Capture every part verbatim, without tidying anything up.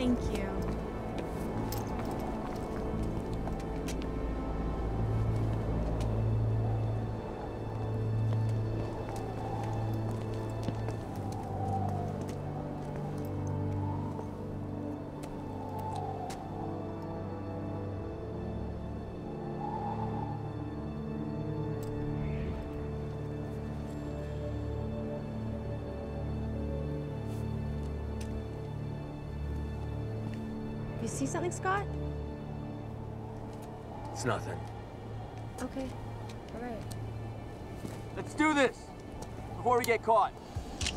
Thank you. See something, Scott? It's nothing. Okay. All right. Let's do this before we get caught.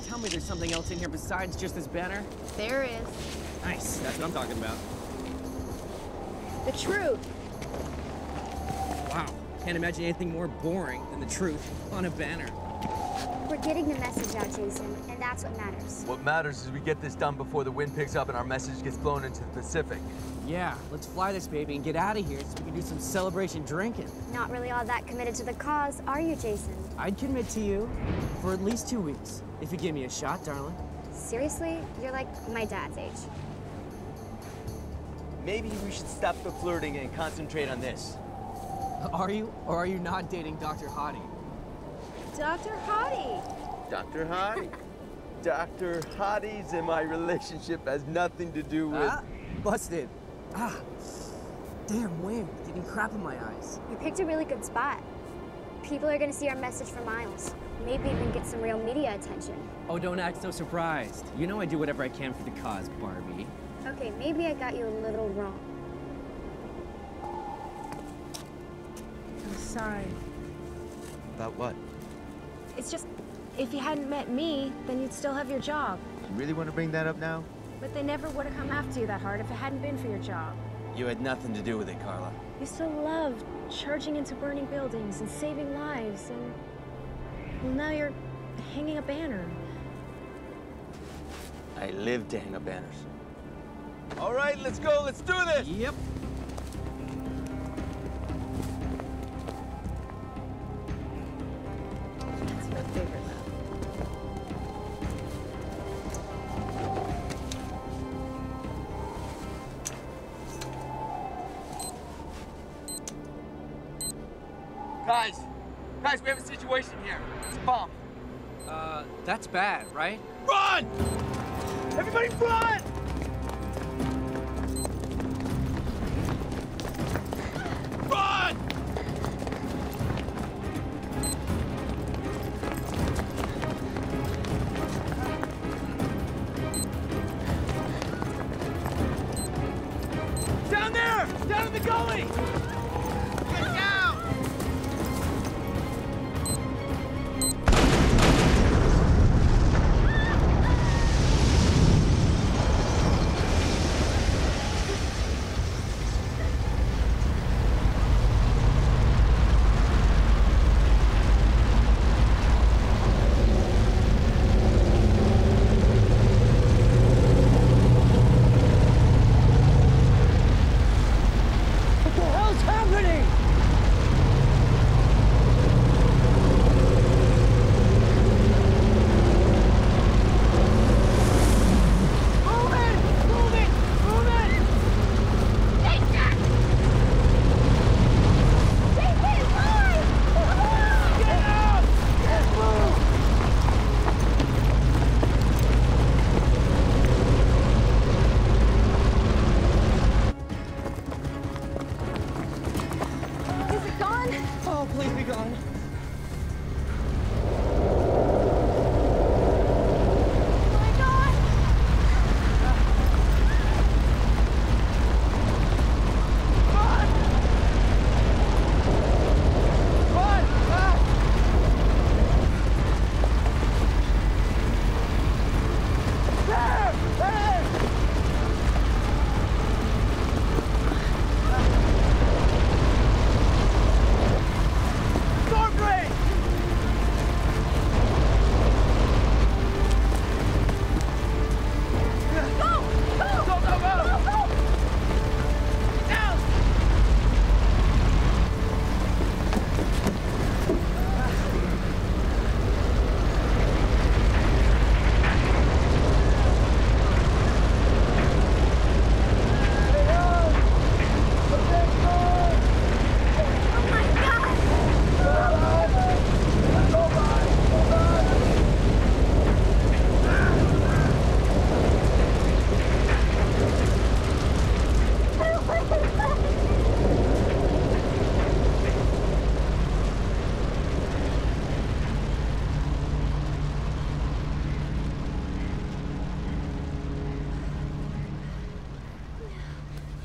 Tell me there's something else in here besides just this banner. There is. Nice. That's what I'm talking about. The truth. Wow. Can't imagine anything more boring than the truth on a banner. We're getting the message out, Jason, and that's what matters. What matters is we get this done before the wind picks up and our message gets blown into the Pacific. Yeah, let's fly this baby and get out of here so we can do some celebration drinking. Not really all that committed to the cause, are you, Jason? I'd commit to you for at least two weeks, if you give me a shot, darling. Seriously? You're like my dad's age. Maybe we should stop the flirting and concentrate on this. Are you or are you not dating Doctor Hottie? Doctor Hottie. Doctor Hottie. Doctor Hottie's and my relationship has nothing to do with... Ah, busted. Ah, damn wind. Getting crap in my eyes. You picked a really good spot. People are gonna see our message for miles. Maybe even get some real media attention. Oh, don't act so surprised. You know I do whatever I can for the cause, Barbie. Okay, maybe I got you a little wrong. I'm sorry. About what? It's just, if you hadn't met me, then you'd still have your job. You really want to bring that up now? But they never would have come after you that hard if it hadn't been for your job. You had nothing to do with it, Carla. You still loved charging into burning buildings and saving lives, and... well, now you're hanging a banner. I live to hang up banners. All right, let's go. Let's do this. Yep. Here. It's a bomb. Uh, that's bad, right? Run! Everybody run! Run! Down there! Down in the gully!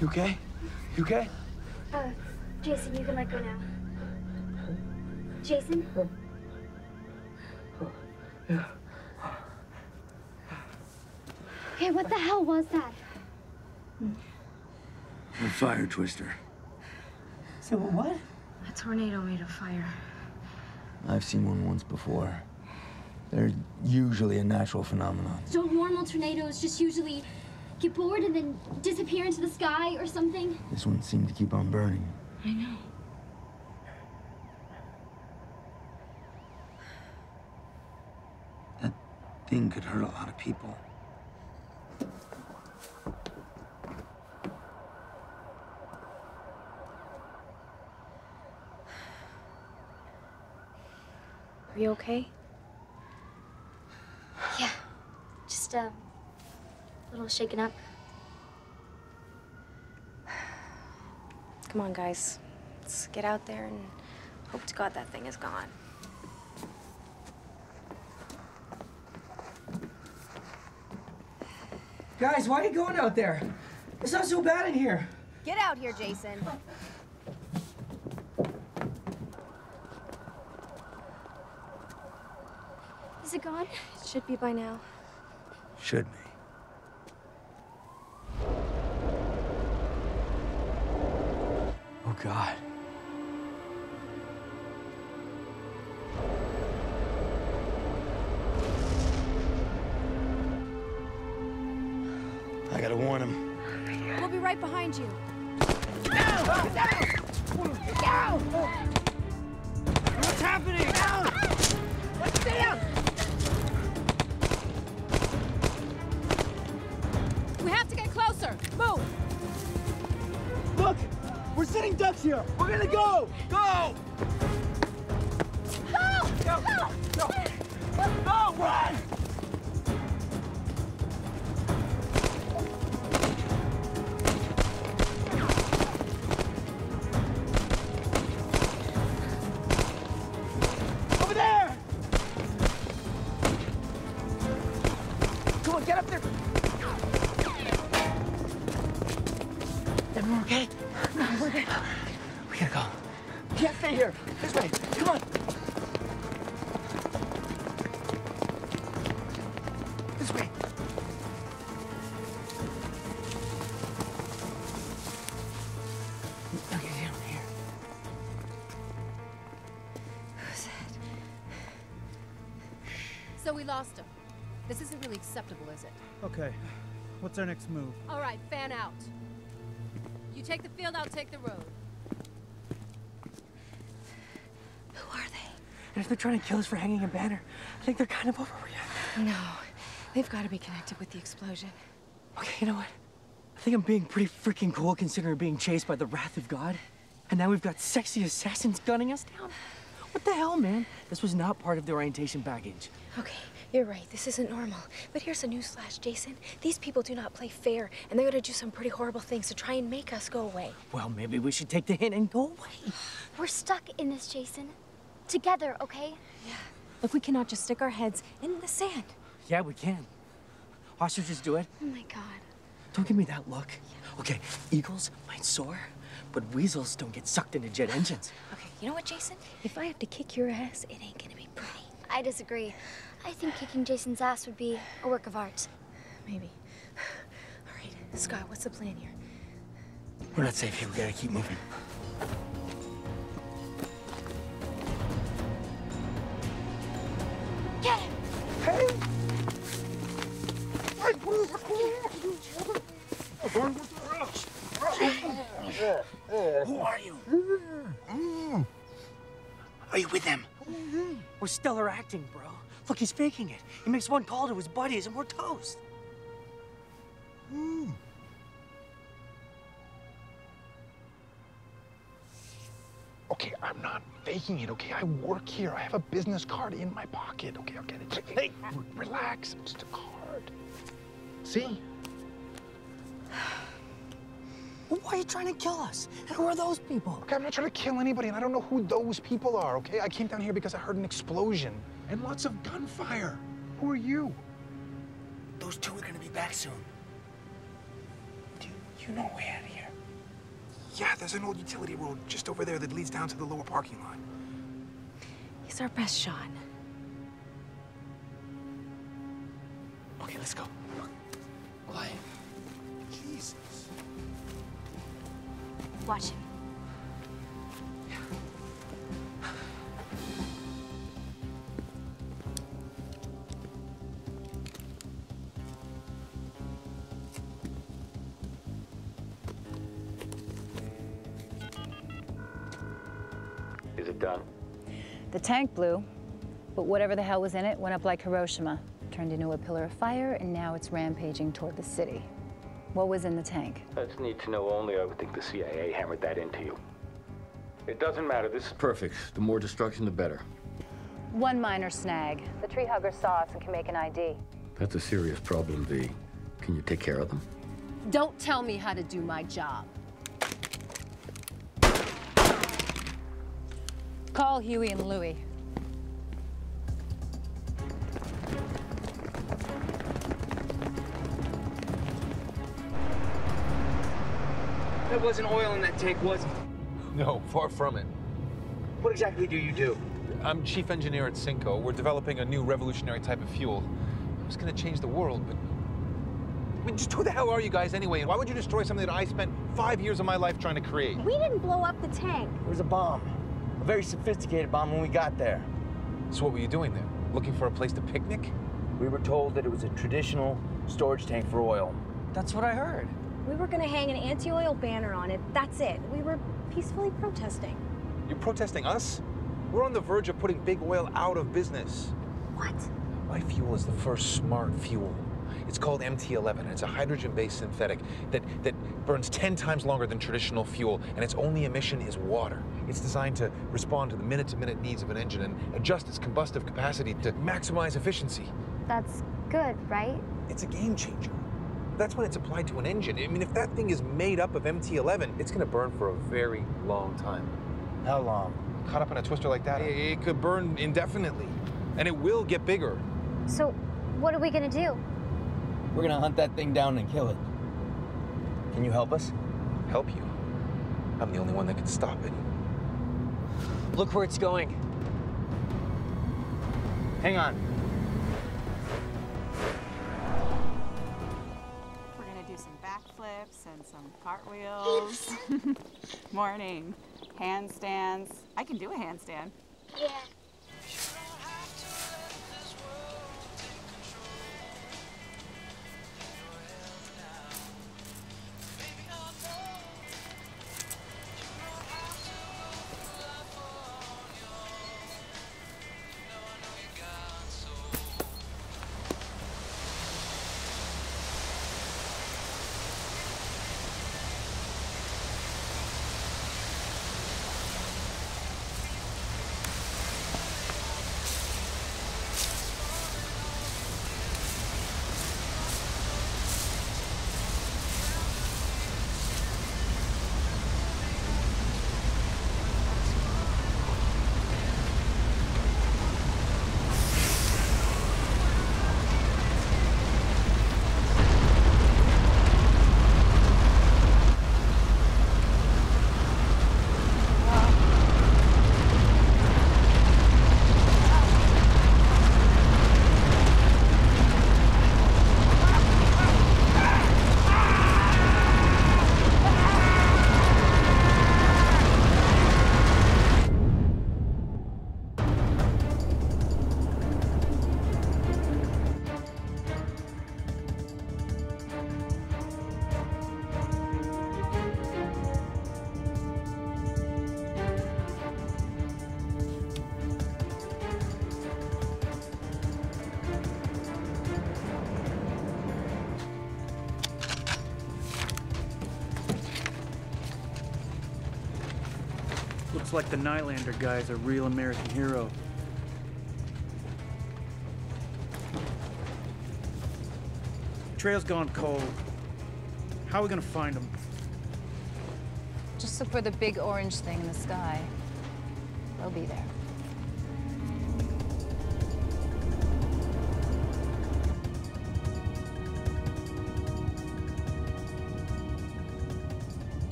You okay? You okay? Uh, Jason, you can let go now. Jason? Yeah. Hey, what the hell was that? A fire twister. So what? A tornado made of fire. I've seen one once before. They're usually a natural phenomenon. So normal tornadoes just usually get bored and then disappear into the sky or something? This one seemed to keep on burning. I know. That thing could hurt a lot of people. Are you okay? Yeah, just um, a little shaken up. Come on, guys. Let's get out there and hope to God that thing is gone. Guys, why are you going out there? It's not so bad in here. Get out here, Jason. Is it gone? It should be by now. Should be. Oh, God. I gotta warn him. We'll be right behind you. No! No! No! No! What's happening? No! Let's stay up! We have to get closer. Move! Look! We're sitting ducks here! We're gonna go! Go! No! No! No! No! No! Run! Lost him. This isn't really acceptable, is it? Okay. What's our next move? All right, fan out. You take the field, I'll take the road. Who are they? And if they're trying to kill us for hanging a banner, I think they're kind of overreacting. No, they've got to be connected with the explosion. Okay, you know what? I think I'm being pretty freaking cool considering being chased by the wrath of God. And now we've got sexy assassins gunning us down. What the hell, man? This was not part of the orientation package. Okay. You're right, this isn't normal. But here's a newsflash, Jason. These people do not play fair, and they're gonna do some pretty horrible things to try and make us go away. Well, maybe we should take the hint and go away. We're stuck in this, Jason. Together, okay? Yeah. Look, we cannot just stick our heads in the sand. Yeah, we can. Ostriches do it. Oh my God. Don't give me that look. Yeah. Okay, eagles might soar, but weasels don't get sucked into jet engines. Okay, you know what, Jason? If I have to kick your ass, it ain't gonna be pretty. I disagree. I think kicking Jason's ass would be a work of art. Maybe. All right, Scott, what's the plan here? We're not safe here. We gotta keep moving. Get him! Hey! Who are you? Are you with him? We're stellar acting, bro. Look, he's faking it. He makes one call to his buddies and we're toast. Mm. Okay, I'm not faking it, okay? I work here. I have a business card in my pocket. Okay, I'll get it. Hey, relax. It's just a card. See? Well, why are you trying to kill us? And who are those people? Okay, I'm not trying to kill anybody, and I don't know who those people are, okay? I came down here because I heard an explosion and lots of gunfire. Who are you? Those two are gonna be back soon. Do you know a way out of here? Yeah, there's an old utility road just over there that leads down to the lower parking lot. He's our best shot. Okay, let's go. Quiet. Jesus. Watch him. The tank blew, but whatever the hell was in it went up like Hiroshima, turned into a pillar of fire, and now it's rampaging toward the city. What was in the tank? That's need to know only. I would think the C I A hammered that into you. It doesn't matter. This is perfect. The more destruction, the better. One minor snag. The tree hugger saw us and can make an I D. That's a serious problem, V. Can you take care of them? Don't tell me how to do my job. Call Huey and Louie. There wasn't oil in that tank, was it? No, far from it. What exactly do you do? I'm chief engineer at Cinco. We're developing a new revolutionary type of fuel. It was gonna change the world, but... I mean, just who the hell are you guys anyway? Why would you destroy something that I spent five years of my life trying to create? We didn't blow up the tank. It was a bomb. A very sophisticated bomb when we got there. So what were you doing there? Looking for a place to picnic? We were told that it was a traditional storage tank for oil. That's what I heard. We were gonna hang an anti-oil banner on it, that's it. We were peacefully protesting. You're protesting us? We're on the verge of putting big oil out of business. What? My fuel is the first smart fuel. It's called M T eleven, and it's a hydrogen-based synthetic that, that burns ten times longer than traditional fuel, and its only emission is water. It's designed to respond to the minute-to-minute needs of an engine and adjust its combustive capacity to maximize efficiency. That's good, right? It's a game changer. That's when it's applied to an engine. I mean, if that thing is made up of M T eleven, it's gonna burn for a very long time. How long? Caught up in a twister like that, it, it could burn indefinitely, and it will get bigger. So what are we gonna do? We're gonna hunt that thing down and kill it. Can you help us? Help you? I'm the only one that can stop it. Look where it's going. Hang on. We're gonna do some backflips and some cartwheels. Morning. Handstands. I can do a handstand. Yeah. Looks like the Nylander guy's a real American hero. Trail's gone cold. How are we gonna find him? Just look for the big orange thing in the sky. They'll be there.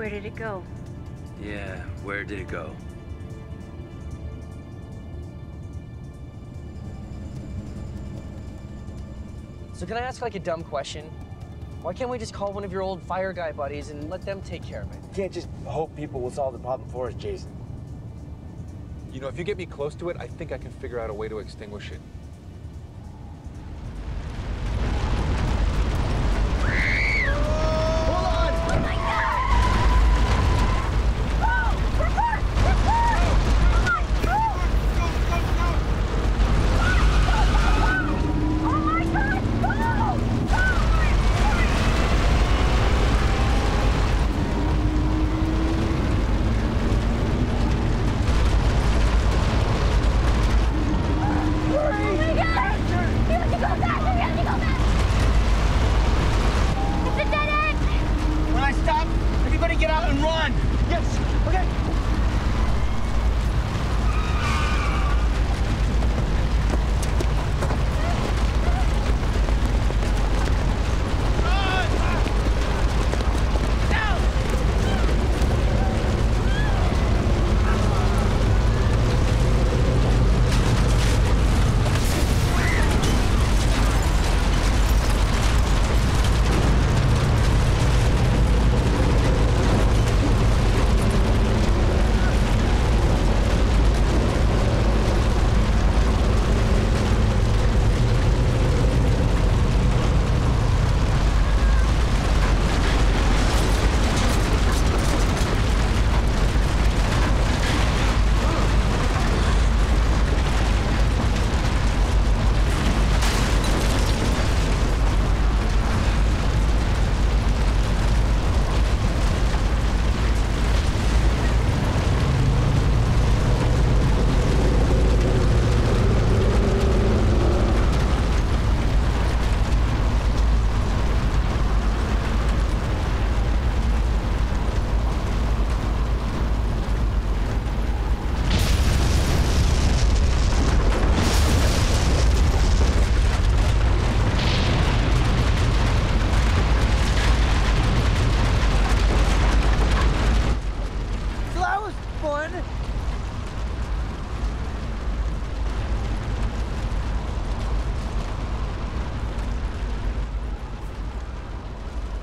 Where did it go? Yeah, where did it go? So can I ask like a dumb question? Why can't we just call one of your old fire guy buddies and let them take care of it? You can't just hope people will solve the problem for us, Jason. You know, if you get me close to it, I think I can figure out a way to extinguish it.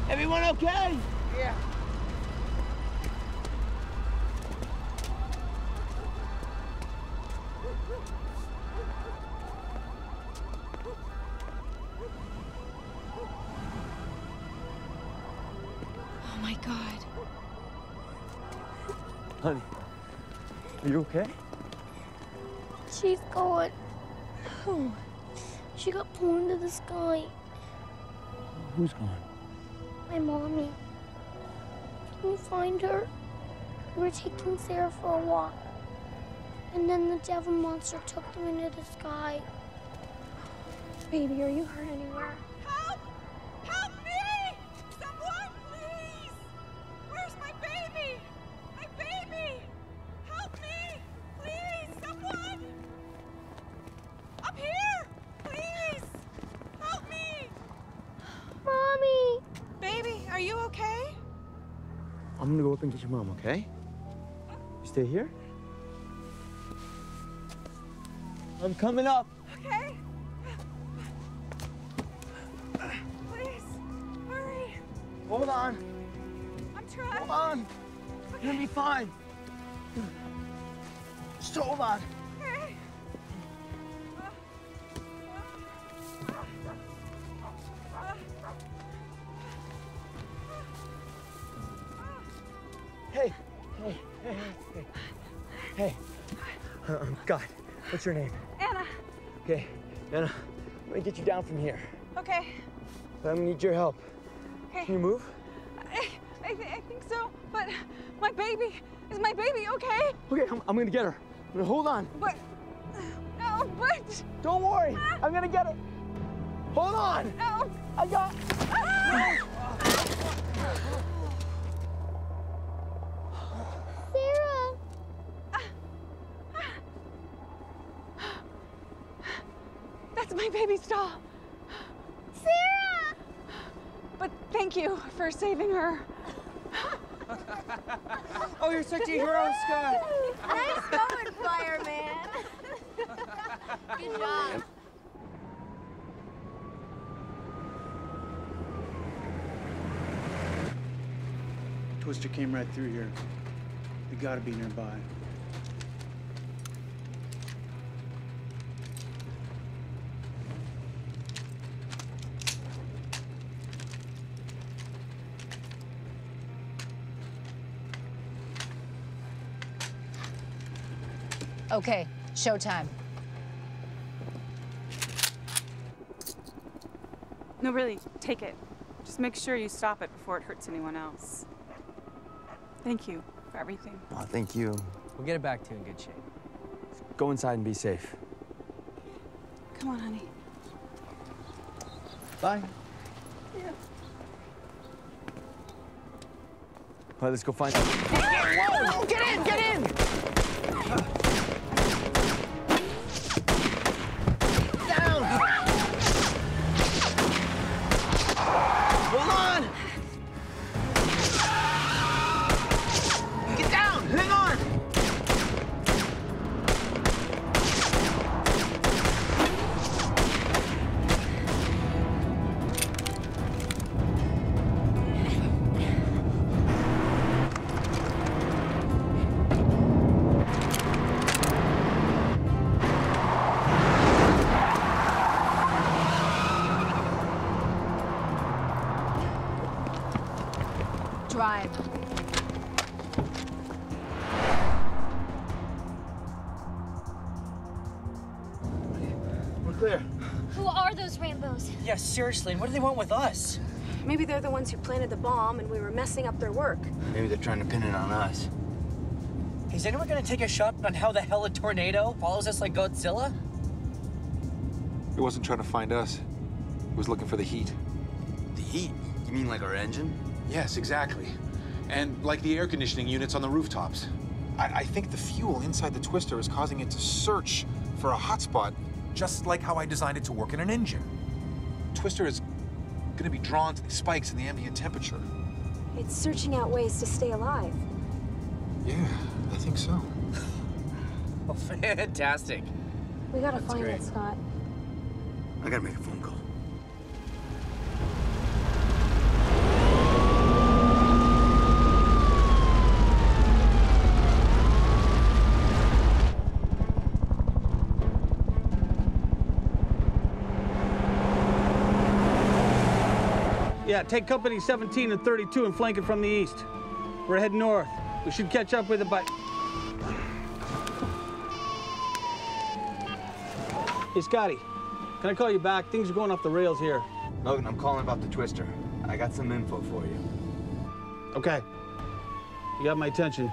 Everyone okay? Yeah. Oh my God. Honey, are you okay? She's gone. Oh, she got blown to the sky. Who's gone? My mommy. Can you find her? We were taking Sarah for a walk. And then the devil monster took them into the sky. Baby, are you hurt anywhere? Help! Help me! Someone, please! Where's my baby? My baby! Help me! Please, someone! Up here! Please! Help me! Mommy! Baby, are you okay? I'm gonna go up and get your mom, okay? You stay here? I'm coming up. Okay. Please, hurry. Hold on. I'm trying. Hold on. Okay. You're gonna be fine. Just hold on. Okay. Hey, hey, hey, hey, hey, hey. Um, God, what's your name? Anna. Okay, Anna, I'm gonna get you down from here. Okay. But I'm gonna need your help. Okay. Can you move? I, I, th I think so, but my baby, is my baby okay? Okay, I'm, I'm gonna get her. I'm gonna hold on. But, no, but. Don't worry, ah. I'm gonna get her. Hold on. No. I got. Ah. Ah. My baby's doll. Sarah! But thank you for saving her. Oh, you're such a hero, Scott. Nice going, fireman. Good job. Twister came right through here. They gotta be nearby. Okay, showtime. No, really, take it. Just make sure you stop it before it hurts anyone else. Thank you for everything. Oh, thank you. We'll get it back to you in good shape. Go inside and be safe. Come on, honey. Bye. Yeah. All right, let's go find out. Hey, get, whoa, get in, get in! Drive. We're clear. Who are those Rambos? Yeah, seriously, what do they want with us? Maybe they're the ones who planted the bomb and we were messing up their work. Maybe they're trying to pin it on us. Is anyone gonna take a shot on how the hell a tornado follows us like Godzilla? It wasn't trying to find us. It was looking for the heat. The heat? You mean like our engine? Yes, exactly. And like the air conditioning units on the rooftops. I, I think the fuel inside the Twister is causing it to search for a hotspot, just like how I designed it to work in an engine. Twister is gonna be drawn to the spikes in the ambient temperature. It's searching out ways to stay alive. Yeah, I think so. Oh, fantastic. We gotta That's find great. it, Scott. I gotta make a phone call. Yeah, take company seventeen and thirty-two and flank it from the east. We're heading north. We should catch up with it by... Hey, Scotty, can I call you back? Things are going off the rails here. Logan, I'm calling about the Twister. I got some info for you. Okay. You got my attention.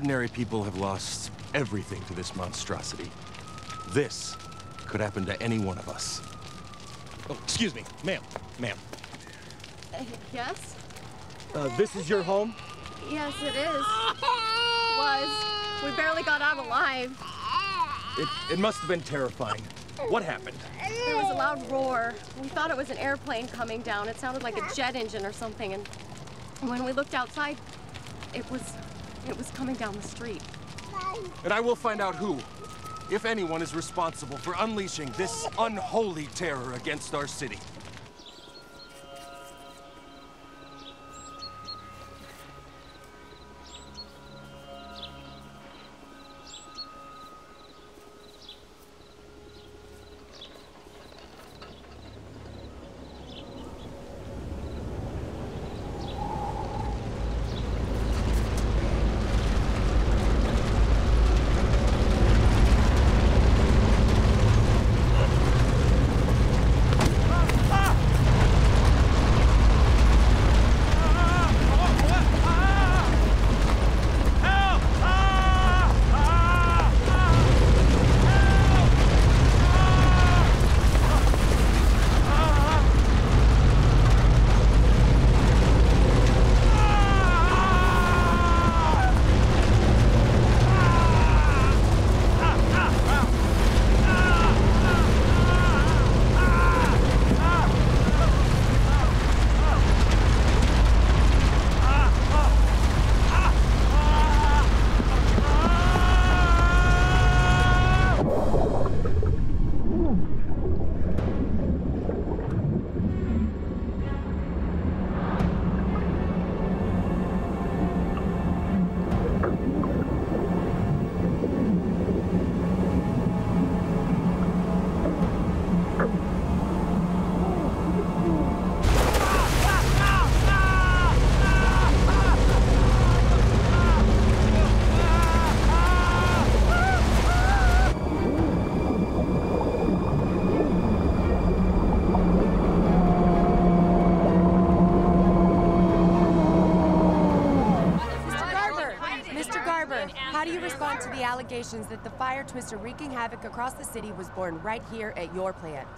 Ordinary people have lost everything to this monstrosity. This could happen to any one of us. Oh, excuse me, ma'am, ma'am. Uh, yes? Uh, this is your home? Yes, it is. Was. We barely got out alive. It, it must have been terrifying. What happened? There was a loud roar. We thought it was an airplane coming down. It sounded like a jet engine or something. And when we looked outside, it was, it was coming down the street. And I will find out who, if anyone, is responsible for unleashing this unholy terror against our city. Allegations that the Fire Twister wreaking havoc across the city was born right here at your plant.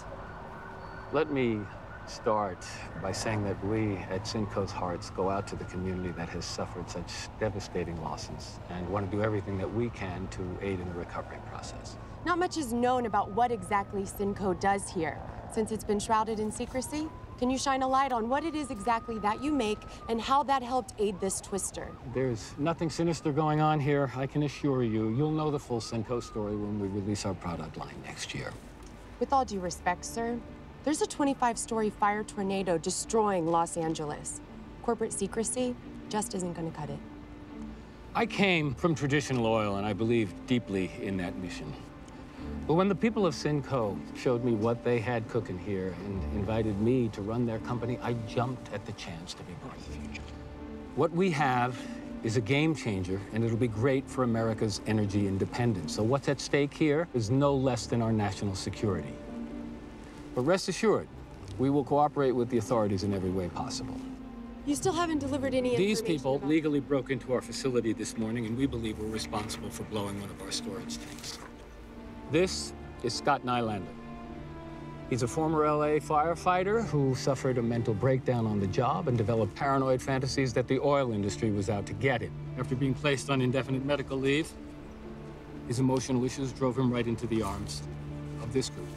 Let me start by saying that we at Cinco's hearts go out to the community that has suffered such devastating losses and want to do everything that we can to aid in the recovery process. Not much is known about what exactly Cinco does here. Since it's been shrouded in secrecy, can you shine a light on what it is exactly that you make and how that helped aid this twister? There's nothing sinister going on here, I can assure you. You'll know the full Cinco story when we release our product line next year. With all due respect, sir, there's a twenty-five story fire tornado destroying Los Angeles. Corporate secrecy just isn't going to cut it. I came from traditional oil, and I believe deeply in that mission. But when the people of Cinco showed me what they had cooking here and invited me to run their company, I jumped at the chance to be part of the future. What we have is a game changer, and it'll be great for America's energy independence. So what's at stake here is no less than our national security. But rest assured, we will cooperate with the authorities in every way possible. You still haven't delivered any information. These people about legally broke into our facility this morning, and we believe we're responsible for blowing one of our storage tanks. This is Scott Nylander. He's a former L A firefighter who suffered a mental breakdown on the job and developed paranoid fantasies that the oil industry was out to get him. After being placed on indefinite medical leave, his emotional issues drove him right into the arms of this group,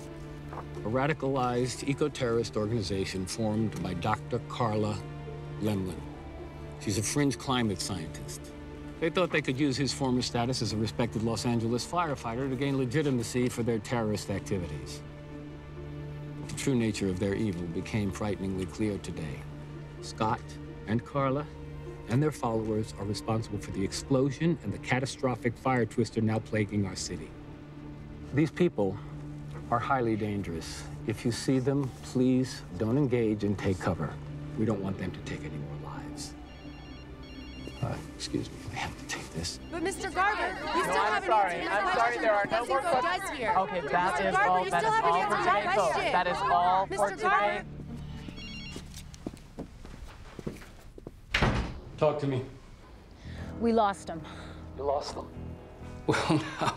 a radicalized eco-terrorist organization formed by Doctor Carla Lemlin. She's a fringe climate scientist. They thought they could use his former status as a respected Los Angeles firefighter to gain legitimacy for their terrorist activities. The true nature of their evil became frighteningly clear today. Scott and Carla and their followers are responsible for the explosion and the catastrophic fire twister now plaguing our city. These people are highly dangerous. If you see them, please don't engage and take cover. We don't want them to take any more lives. Uh, excuse me, I have to take this. But Mister Garber, you still haven't answered my question. I'm sorry, there are no more questions. Okay, that is all. That is all for today, folks. That is all for today. Talk to me. We lost him. You lost them. Well, now,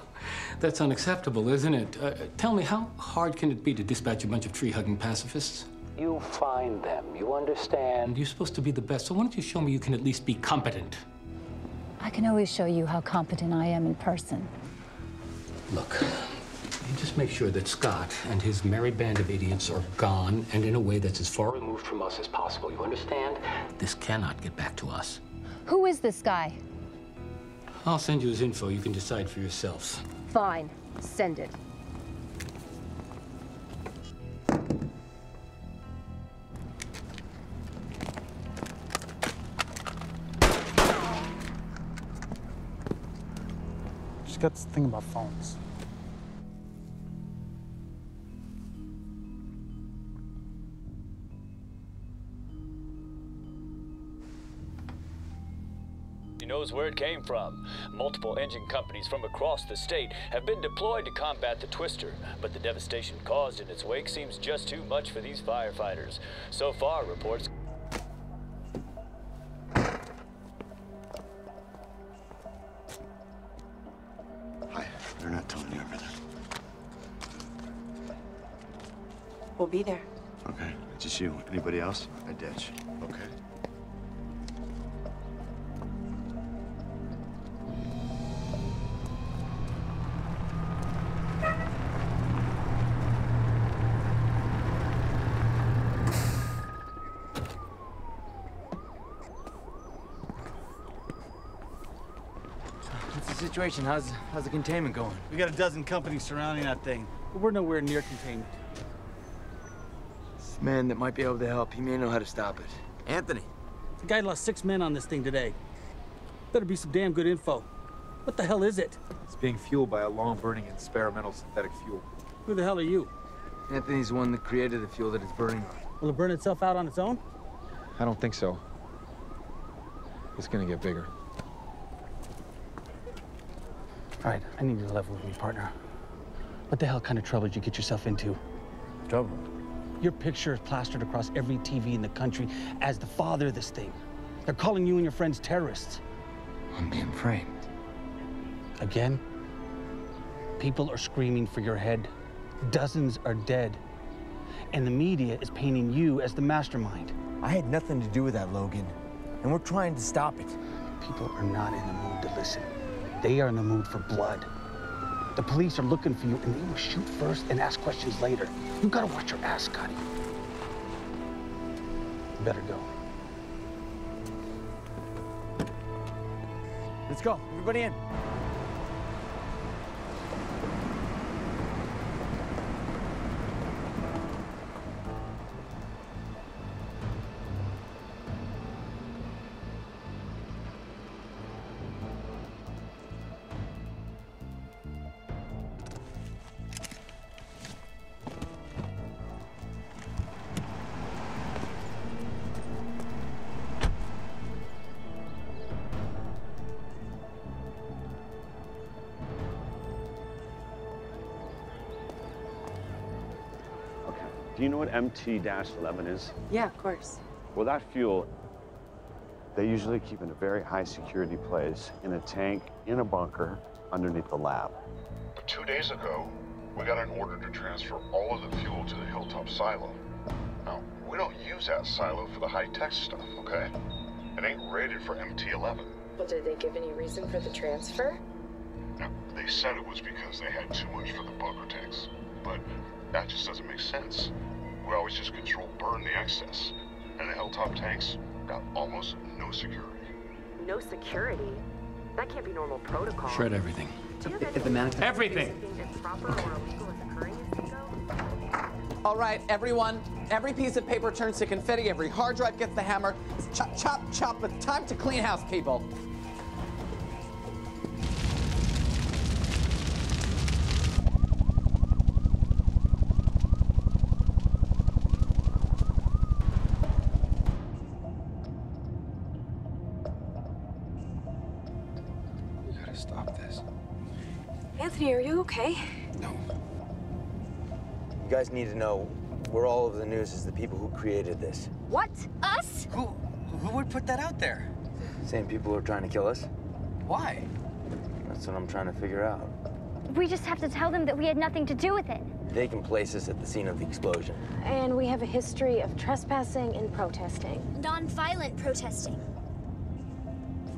that's unacceptable, isn't it? Uh, tell me, how hard can it be to dispatch a bunch of tree-hugging pacifists? You find them, you understand? You're supposed to be the best, so why don't you show me you can at least be competent? I can always show you how competent I am in person. Look, you just make sure that Scott and his merry band of idiots are gone, and in a way that's as far removed from us as possible, you understand? This cannot get back to us. Who is this guy? I'll send you his info. You can decide for yourselves. Fine. Send it. She's got this thing about phones. Knows where it came from. Multiple engine companies from across the state have been deployed to combat the Twister, but the devastation caused in its wake seems just too much for these firefighters. So far, reports... Hi. They're not telling you everything. We'll be there. Okay. It's just you. Anybody else? I ditch. Okay. Situation. How's, how's the containment going? We got a dozen companies surrounding that thing, but we're nowhere near containment. This man that might be able to help, he may know how to stop it. Anthony. The guy lost six men on this thing today. Better be some damn good info. What the hell is it? It's being fueled by a long-burning and experimental synthetic fuel. Who the hell are you? Anthony's the one that created the fuel that it's burning on. Will it burn itself out on its own? I don't think so. It's gonna get bigger. All right, I need you to level with me, partner. What the hell kind of trouble did you get yourself into? Trouble? Your picture is plastered across every T V in the country as the father of this thing. They're calling you and your friends terrorists. I'm being framed. Again? People are screaming for your head. Dozens are dead. And the media is painting you as the mastermind. I had nothing to do with that, Logan. And we're trying to stop it. People are not in the mood to listen. They are in the mood for blood. The police are looking for you, and they will shoot first and ask questions later. You gotta watch your ass, Scotty. You better go. Let's go. Everybody in. Do you know what M T eleven is? Yeah, of course. Well, that fuel, they usually keep in a very high security place, in a tank, in a bunker, underneath the lab. But two days ago, we got an order to transfer all of the fuel to the hilltop silo. Now, we don't use that silo for the high-tech stuff, okay? It ain't rated for M T eleven. Well, did they give any reason for the transfer? No, they said it was because they had too much for the bunker tanks, but that just doesn't make sense. We always just control burn the excess. And the hilltop tanks got almost no security. No security? That can't be normal protocol. Shred everything. If the man everything! Okay. All right, everyone. Every piece of paper turns to confetti. Every hard drive gets the hammer. It's chop, chop, chop. But time to clean house, people. Are you okay? No. You guys need to know, we're all over the news as the people who created this. What? Us? Who, who would put that out there? Same people who are trying to kill us. Why? That's what I'm trying to figure out. We just have to tell them that we had nothing to do with it. They can place us at the scene of the explosion. And we have a history of trespassing and protesting. Non-violent protesting.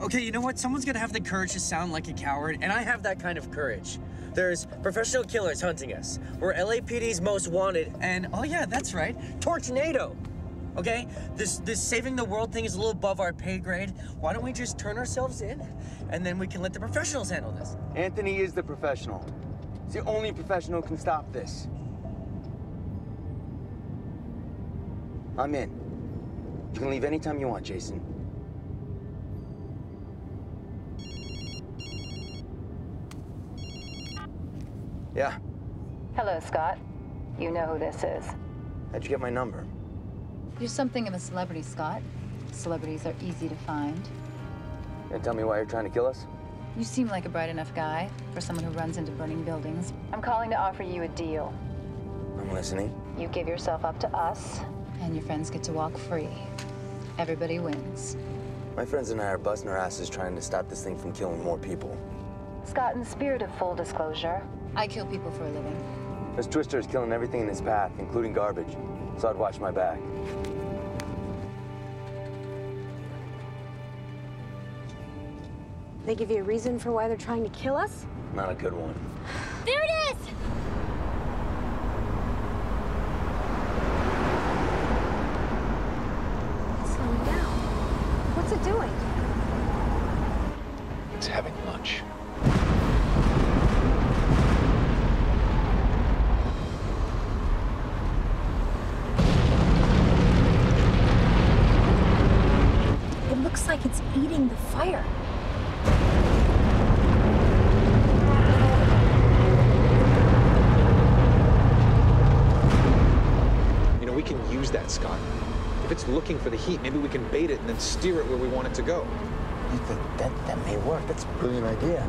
Okay, you know what? Someone's gonna have the courage to sound like a coward, and I have that kind of courage. There's professional killers hunting us. We're L A P D's most wanted, and oh yeah, that's right, Torchnado. Okay, this this saving the world thing is a little above our pay grade. Why don't we just turn ourselves in, and then we can let the professionals handle this? Anthony is the professional. He's the only professional who can stop this. I'm in. You can leave anytime you want, Jason. Yeah. Hello, Scott. You know who this is. How'd you get my number? You're something of a celebrity, Scott. Celebrities are easy to find. And tell me why you're trying to kill us? You seem like a bright enough guy for someone who runs into burning buildings. I'm calling to offer you a deal. I'm listening. You give yourself up to us, and your friends get to walk free. Everybody wins. My friends and I are busting our asses trying to stop this thing from killing more people. Scott, in the spirit of full disclosure, I kill people for a living. This Twister is killing everything in his path, including garbage. So I'd watch my back. They give you a reason for why they're trying to kill us? Not a good one. There it is! It's slowing down. What's it doing? It's having lunch. Like it's eating the fire. You know, we can use that, Scott. If it's looking for the heat, maybe we can bait it and then steer it where we want it to go. You think that that may work? That's a brilliant idea.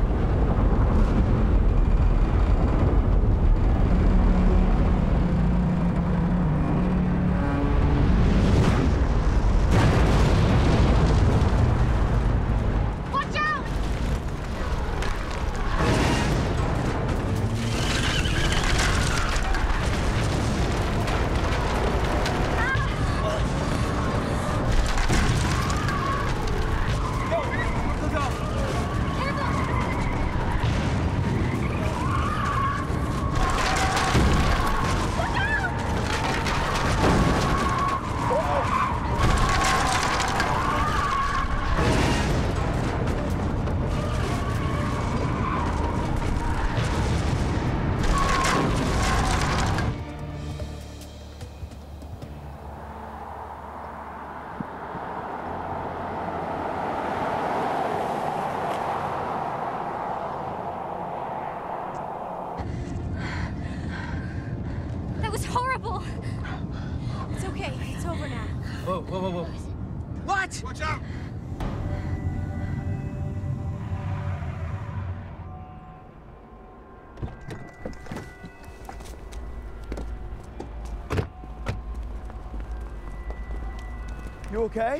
You okay?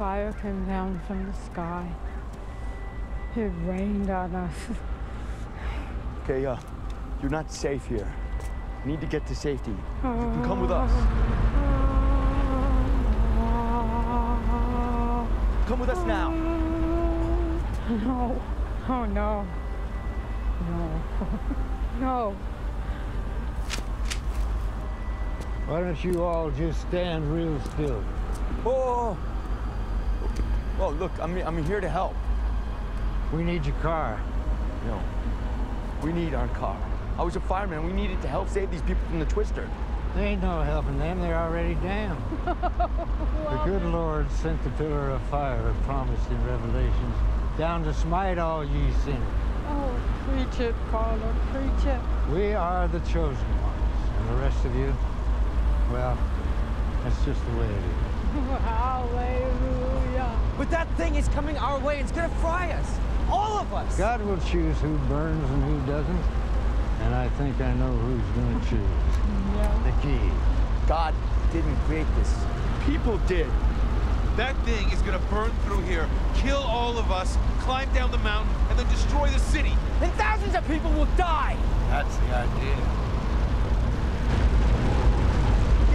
Fire came down from the sky. It rained on us. Okay, uh, you're not safe here. You need to get to safety. You can come with us. Come with us now. No. Oh, no. No. No. Why don't you all just stand real still? Oh, oh, look, I'm, I'm here to help. We need your car. No, we need our car. I was a fireman. We needed to help save these people from the Twister. There ain't no helping them. They're already down. The good Lord sent the pillar of fire, as promised in Revelations, down to smite all ye sinners. Oh, preach it, Carla, preach it. We are the chosen ones, and the rest of you, well, that's just the way it is. Hallelujah. But that thing is coming our way. It's going to fry us. All of us. God will choose who burns and who doesn't. And I think I know who's going to choose. Yeah. The key. God didn't create this. People did. That thing is gonna burn through here, kill all of us, climb down the mountain, and then destroy the city. And thousands of people will die. That's the idea.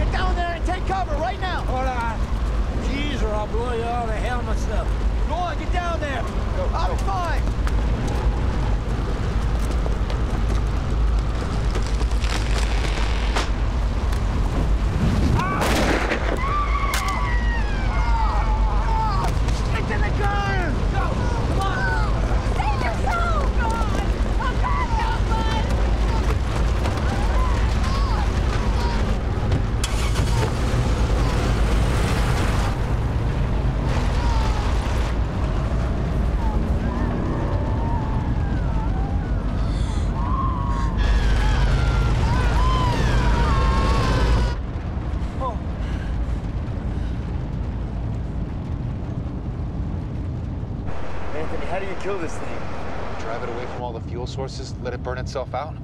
Get down there and take cover right now. All right. Jeez, or I'll blow you all the helmets up. Go on, get down there. Go, I'll be fine. This thing. Drive it away from all the fuel sources, let it burn itself out?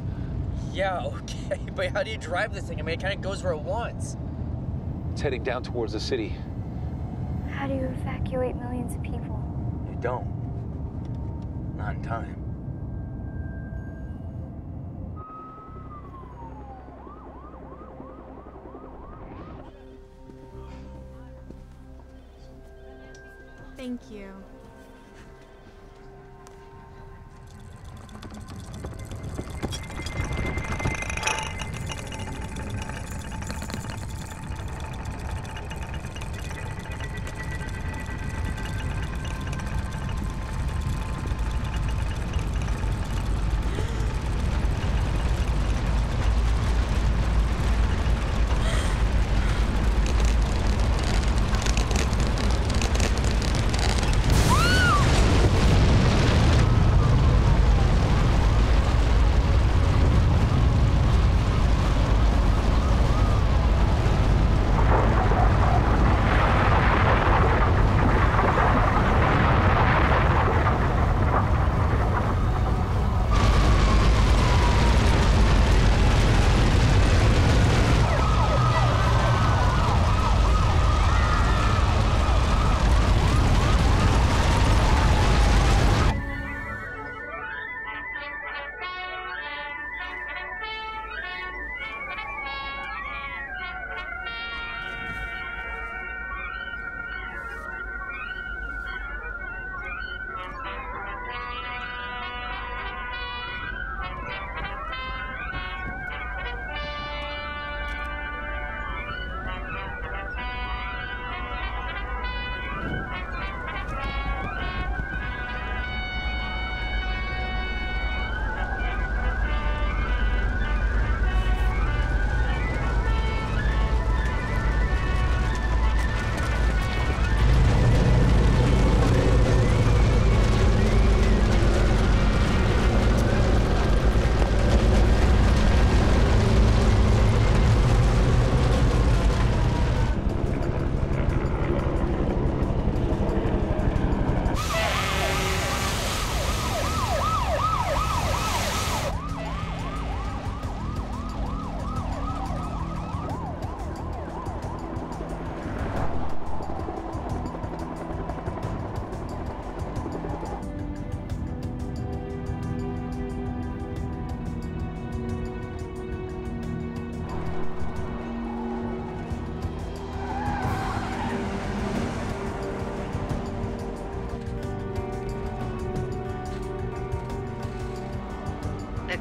Yeah, okay, but how do you drive this thing? I mean, it kind of goes where it wants. It's heading down towards the city. How do you evacuate millions of people? You don't. Not in time. Thank you.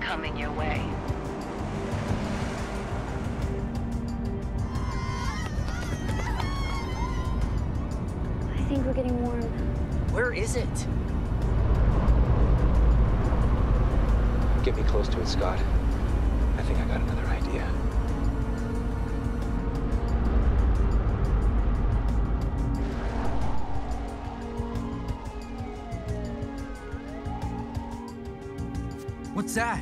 Coming your way. I think we're getting warm. Where is it? Get me close to it, Scott. I think I got another idea. What's that?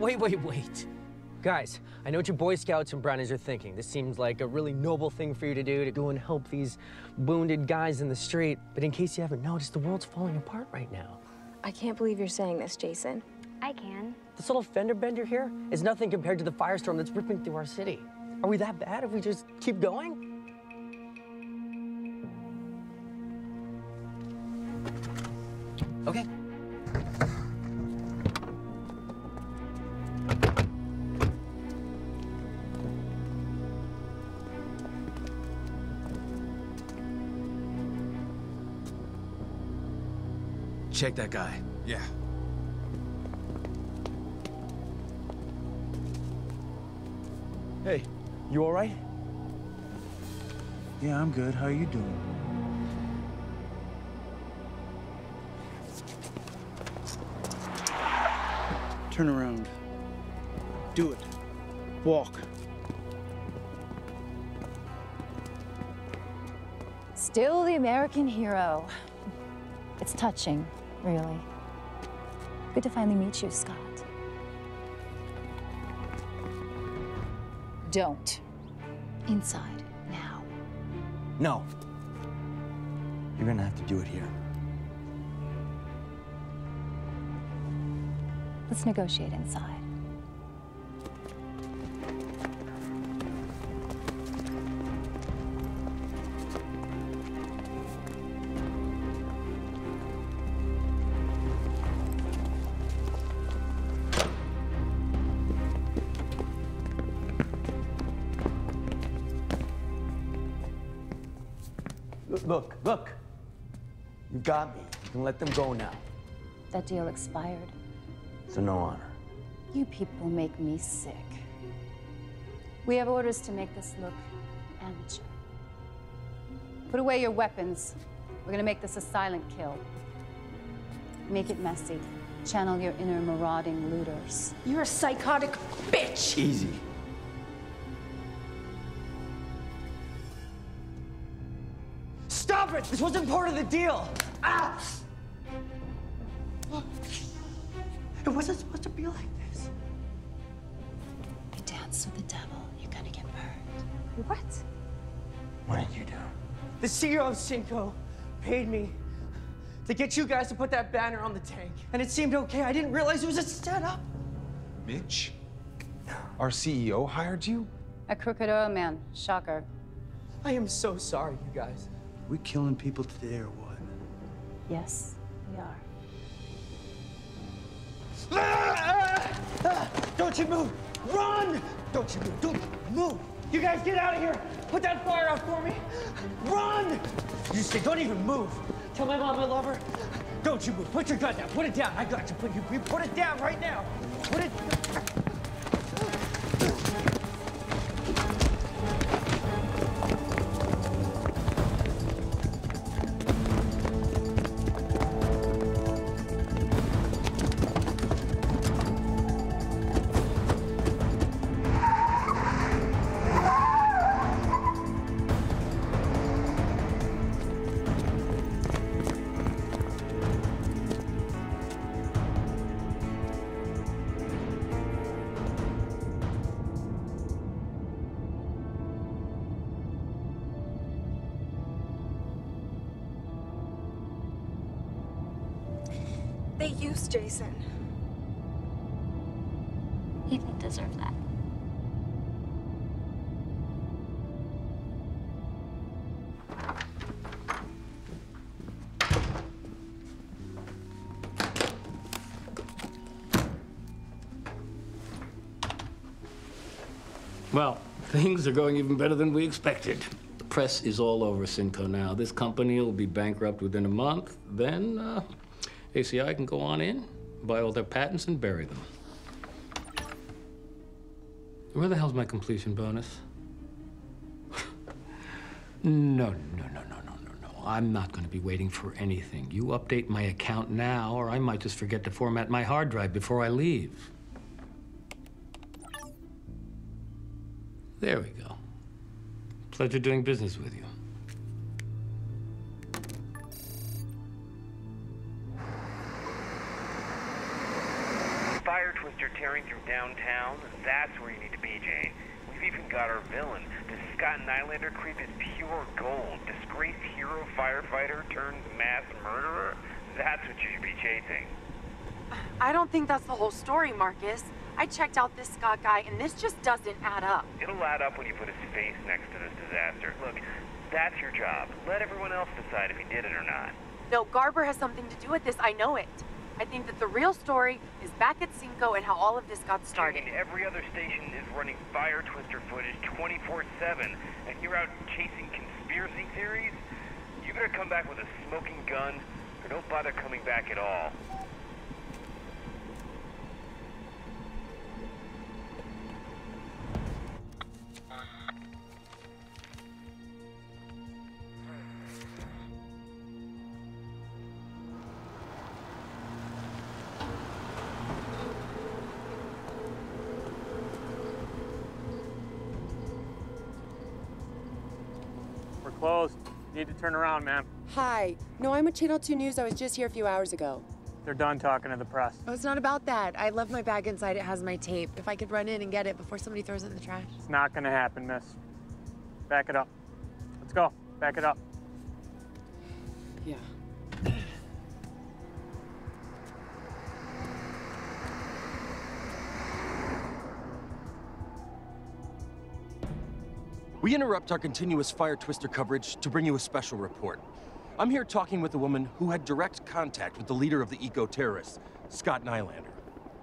Wait, wait, wait. Guys, I know what you Boy Scouts and Brownies are thinking. This seems like a really noble thing for you to do, to go and help these wounded guys in the street. But in case you haven't noticed, the world's falling apart right now. I can't believe you're saying this, Jason. I can. This little fender bender here is nothing compared to the firestorm that's ripping through our city. Are we that bad if we just keep going? Okay. Check that guy. Yeah. Hey, you all right? Yeah, I'm good. How are you doing? Turn around. Do it. Walk. Still the American hero. It's touching. Really. Good to finally meet you, Scott. Don't. Inside, now. No. You're gonna have to do it here. Let's negotiate inside. Look, look, you got me. You can let them go now. That deal expired. So no honor. You people make me sick. We have orders to make this look amateur. Put away your weapons. We're gonna make this a silent kill. Make it messy. Channel your inner marauding looters. You're a psychotic bitch! Easy. This wasn't part of the deal. Ah! It wasn't supposed to be like this. You dance with the devil, you're gonna get burned. What? What did you do? The C E O of Cinco paid me to get you guys to put that banner on the tank. And it seemed okay. I didn't realize it was a setup. Mitch? Our C E O hired you? A crooked oil man. Shocker. I am so sorry, you guys. We killing people today or what? Yes, we are. Ah! Ah! Don't you move! Run! Don't you move! Don't move! You guys get out of here! Put that fire out for me! Run! You just say, don't even move! Tell my mom I love her! Don't you move! Put your gun down! Put it down! I got you! Put, you, put it down right now! Put it down! They used Jason. He didn't deserve that. Well, things are going even better than we expected. The press is all over Cinco now. This company will be bankrupt within a month. Then, uh... A C I can go on in, buy all their patents, and bury them. Where the hell's my completion bonus? no, no, no, no, no, no, no. I'm not going to be waiting for anything. You update my account now, or I might just forget to format my hard drive before I leave. There we go. Pleasure doing business with you. Tearing through down. downtown, that's where you need to be, Jane. We've even got our villain. This Scott Nylander creep is pure gold. Disgraced hero firefighter turned mass murderer. That's what you should be chasing. I don't think that's the whole story, Marcus. I checked out this Scott guy, and this just doesn't add up. It'll add up when you put his face next to this disaster. Look, that's your job. Let everyone else decide if he did it or not. No, Garber has something to do with this. I know it. I think that the real story is back at Cinco and how all of this got started. Jane, every other station is running Fire Twister footage twenty-four seven, and you're out chasing conspiracy theories? You better come back with a smoking gun, or don't bother coming back at all. Closed. Need to turn around, ma'am. Hi. No, I'm with Channel two News. I was just here a few hours ago. They're done talking to the press. Oh, it's not about that. I left my bag inside. It has my tape. If I could run in and get it before somebody throws it in the trash. It's not going to happen, miss. Back it up. Let's go. Back it up. Yeah. We interrupt our continuous Fire Twister coverage to bring you a special report. I'm here talking with a woman who had direct contact with the leader of the eco-terrorists, Scott Nylander.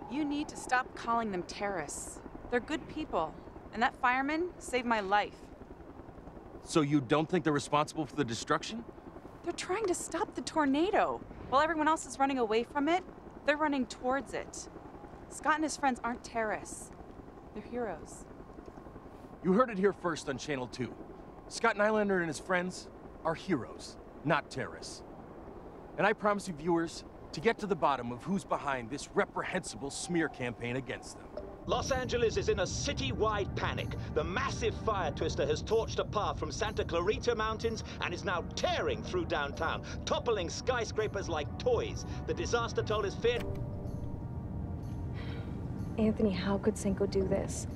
You need to stop calling them terrorists. They're good people, and that fireman saved my life. So you don't think they're responsible for the destruction? They're trying to stop the tornado. While everyone else is running away from it, they're running towards it. Scott and his friends aren't terrorists. They're heroes. You heard it here first on Channel two. Scott Nylander and his friends are heroes, not terrorists. And I promise you viewers to get to the bottom of who's behind this reprehensible smear campaign against them. Los Angeles is in a city-wide panic. The massive Fire Twister has torched a path from Santa Clarita mountains and is now tearing through downtown, toppling skyscrapers like toys. The disaster toll is feared. Anthony, how could Cinco do this?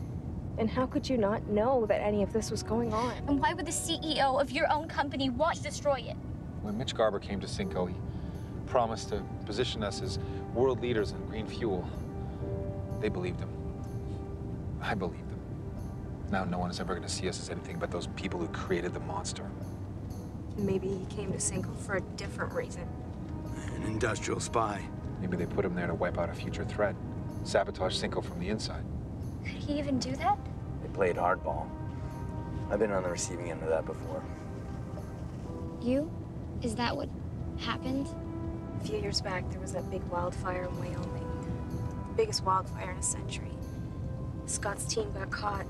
And how could you not know that any of this was going on? And why would the C E O of your own company want to destroy it? When Mitch Garber came to Cinco, he promised to position us as world leaders in green fuel. They believed him. I believed them. Now no one is ever going to see us as anything but those people who created the monster. Maybe he came to Cinco for a different reason. An industrial spy. Maybe they put him there to wipe out a future threat, sabotage Cinco from the inside. Could he even do that? They played hardball. I've been on the receiving end of that before. You? Is that what happened? A few years back, there was that big wildfire in Wyoming. The biggest wildfire in a century. Scott's team got caught.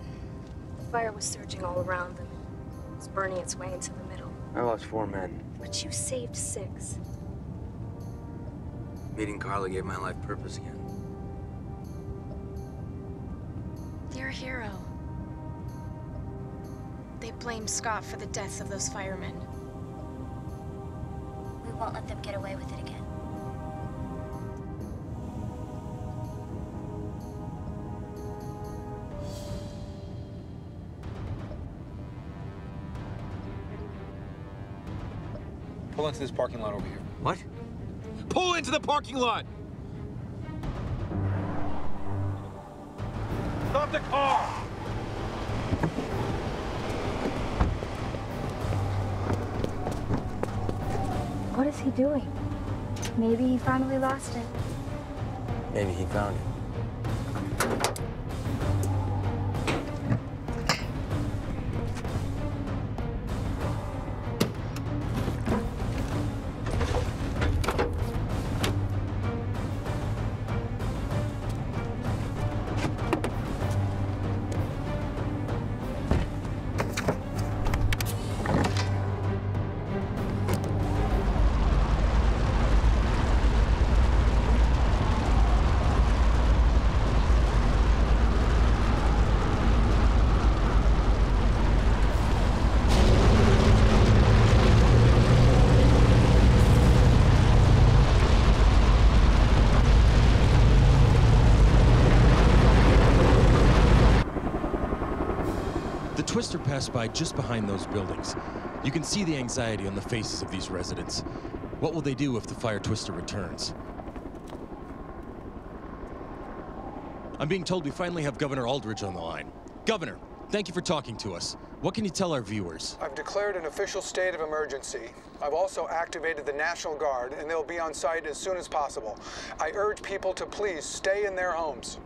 The fire was surging all around them. It was burning its way into the middle. I lost four men. But you saved six. Meeting Carla gave my life purpose again. They're a hero. They blame Scott for the deaths of those firemen. We won't let them get away with it again. Pull into this parking lot over here. What? Pull into the parking lot! Stop the car! What is he doing? Maybe he finally lost it. Maybe he found it. Twister passed by just behind those buildings. You can see the anxiety on the faces of these residents. What will they do if the Fire Twister returns? I'm being told we finally have Governor Aldridge on the line. Governor, thank you for talking to us. What can you tell our viewers? I've declared an official state of emergency. I've also activated the National Guard, and they'll be on site as soon as possible. I urge people to please stay in their homes.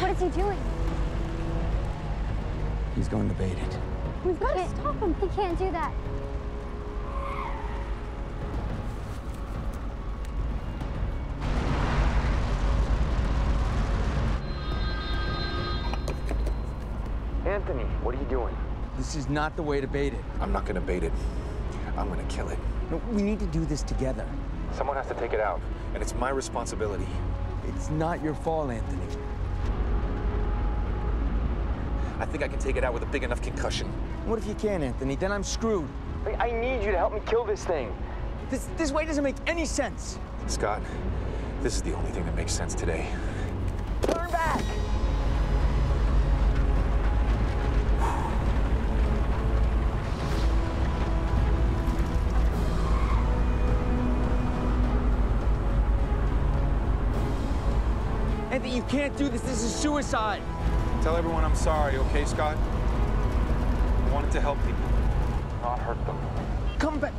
What's he doing? He's going to bait it. We've got to stop him. He can't do that. Anthony, what are you doing? This is not the way to bait it. I'm not going to bait it. I'm going to kill it. No, we need to do this together. Someone has to take it out, and it's my responsibility. It's not your fault, Anthony. I think I can take it out with a big enough concussion. What if you can't, Anthony? Then I'm screwed. I need you to help me kill this thing. This, this way doesn't make any sense. Scott, this is the only thing that makes sense today. Turn back! Anthony, you can't do this. This is suicide. Tell everyone I'm sorry, okay, Scott? I wanted to help people, not hurt them. Come back.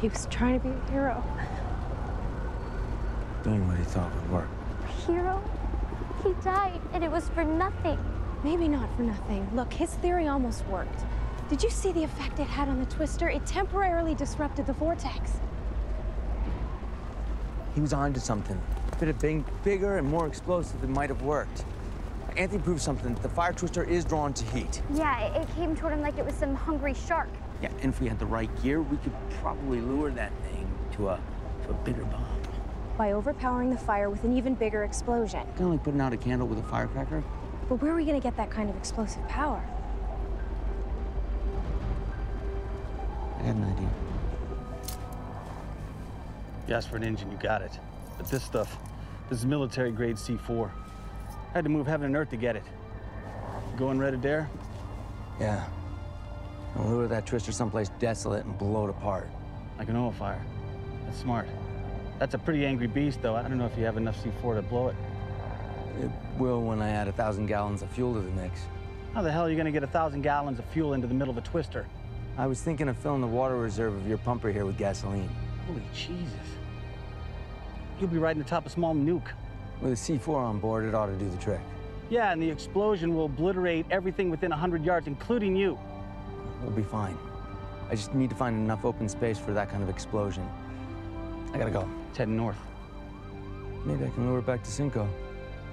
He was trying to be a hero. Doing what he thought would work. A hero? He died, and it was for nothing. Maybe not for nothing. Look, his theory almost worked. Did you see the effect it had on the Twister? It temporarily disrupted the vortex. He was onto something. Could have been bigger and more explosive than might have worked. Anthony proved something. The Fire Twister is drawn to heat. Yeah, it came toward him like it was some hungry shark. Yeah, and if we had the right gear, we could probably lure that thing to a, to a bigger bomb. By overpowering the fire with an even bigger explosion. Kind of like putting out a candle with a firecracker. But where are we going to get that kind of explosive power? I got an idea. You asked for an engine, you got it. But this stuff, this is military-grade C four. I had to move heaven and earth to get it. You going Red Adair? Yeah. I'll lure that Twister someplace desolate and blow it apart. Like an oil fire. That's smart. That's a pretty angry beast, though. I don't know if you have enough C four to blow it. It will when I add a thousand gallons of fuel to the mix. How the hell are you gonna get a thousand gallons of fuel into the middle of a Twister? I was thinking of filling the water reserve of your pumper here with gasoline. Holy Jesus. You'll be riding atop a small nuke. With a C four on board, it ought to do the trick. Yeah, and the explosion will obliterate everything within one hundred yards, including you. We'll be fine. I just need to find enough open space for that kind of explosion. I gotta go. It's heading north. Maybe I can lure it back to Cinco.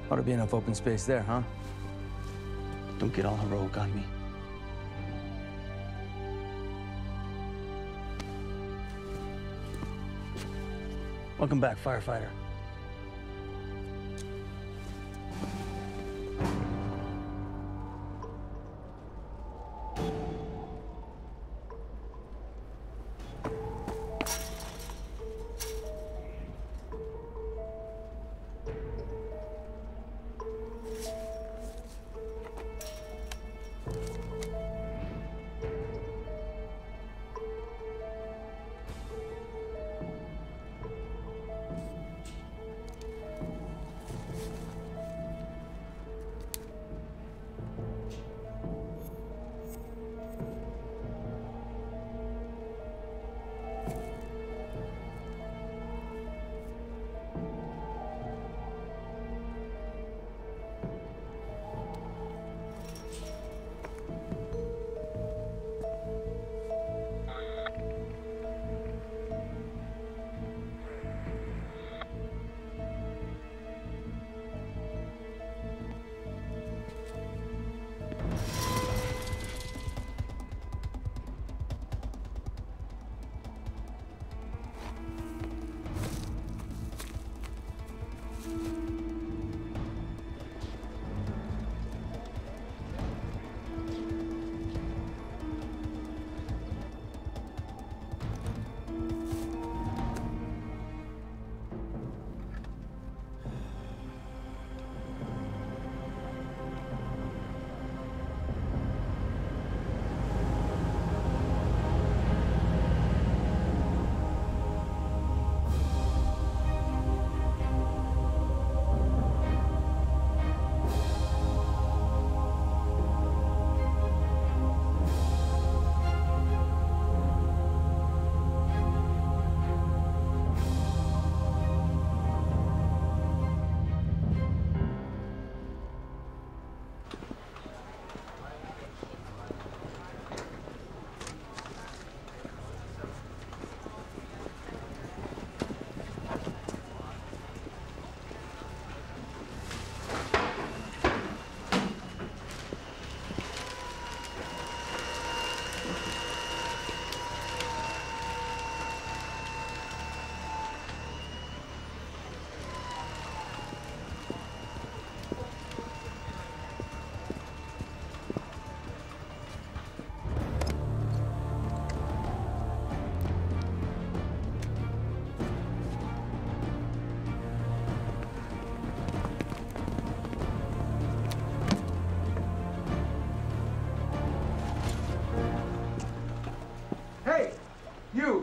Ought to be enough open space there, huh? Don't get all heroic on me. Welcome back, firefighter.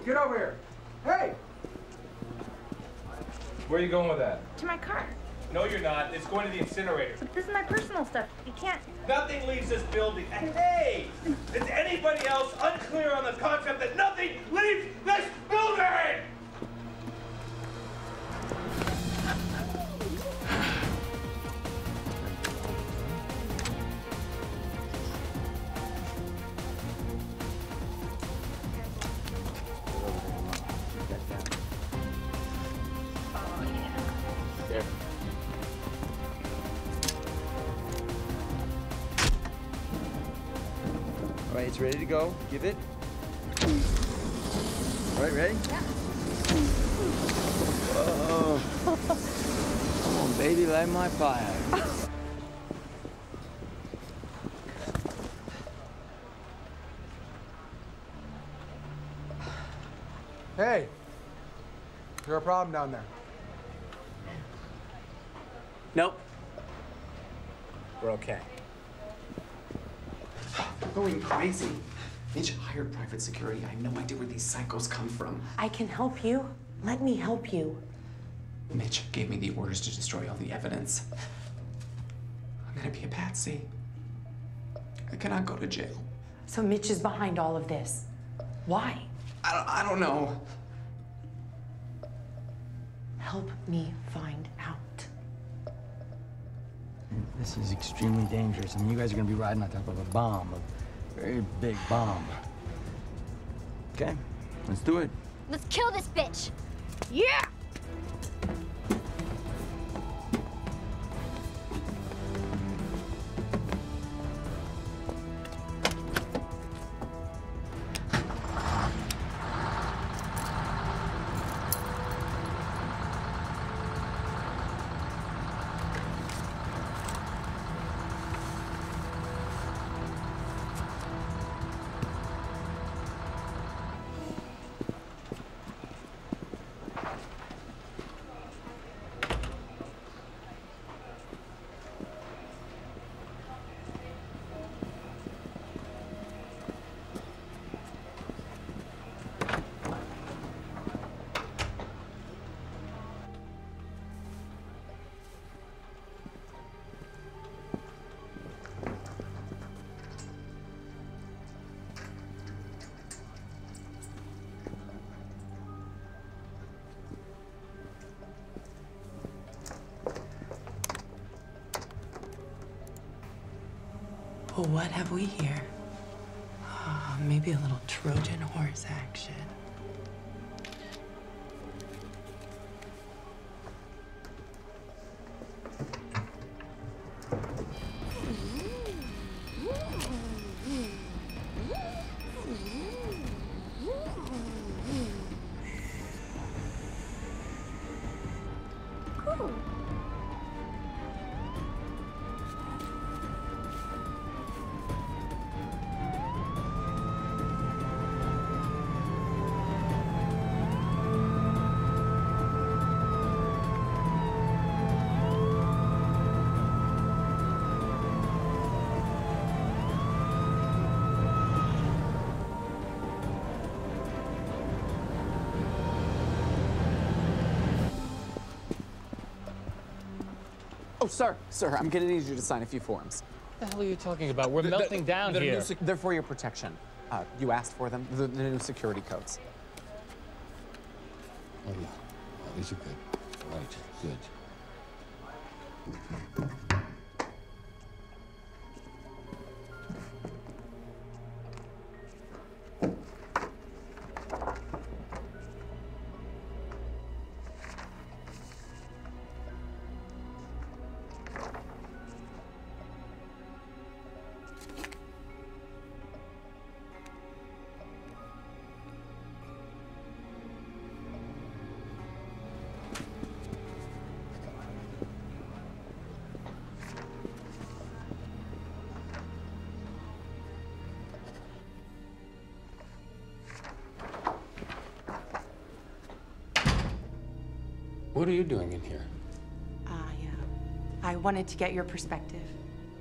Get over here. Hey! Where are you going with that? To my car. No, you're not. It's going to the incinerator. But this is my personal stuff. You can't... Nothing leaves this building. And hey! Is anybody else unclear on the concept that nothing leaves this building? It's ready to go. Give it. All right, ready? Yeah. Whoa. Come on, baby, light my fire. Hey, you're a problem down there. Nope. We're okay. Going crazy. Mitch hired private security. I have no idea where these psychos come from. I can help you. Let me help you. Mitch gave me the orders to destroy all the evidence. I'm gonna be a patsy. I cannot go to jail. So Mitch is behind all of this. Why? I don't, I don't know. Help me find out. This is extremely dangerous. I mean, you guys are gonna be riding on top of a bomb, a very big bomb. Okay, let's do it. Let's kill this bitch. Yeah! But what have we here? Oh, maybe a little Trojan horse action. Oh, sir, sir, I'm gonna need you to sign a few forms. What the hell are you talking about? We're the, melting the, down the here. They're for your protection. Uh, you asked for them, the, the new security codes. Oh, yeah. Oh, these are good. All right, good. What are you doing in here? Ah, uh, yeah. I wanted to get your perspective,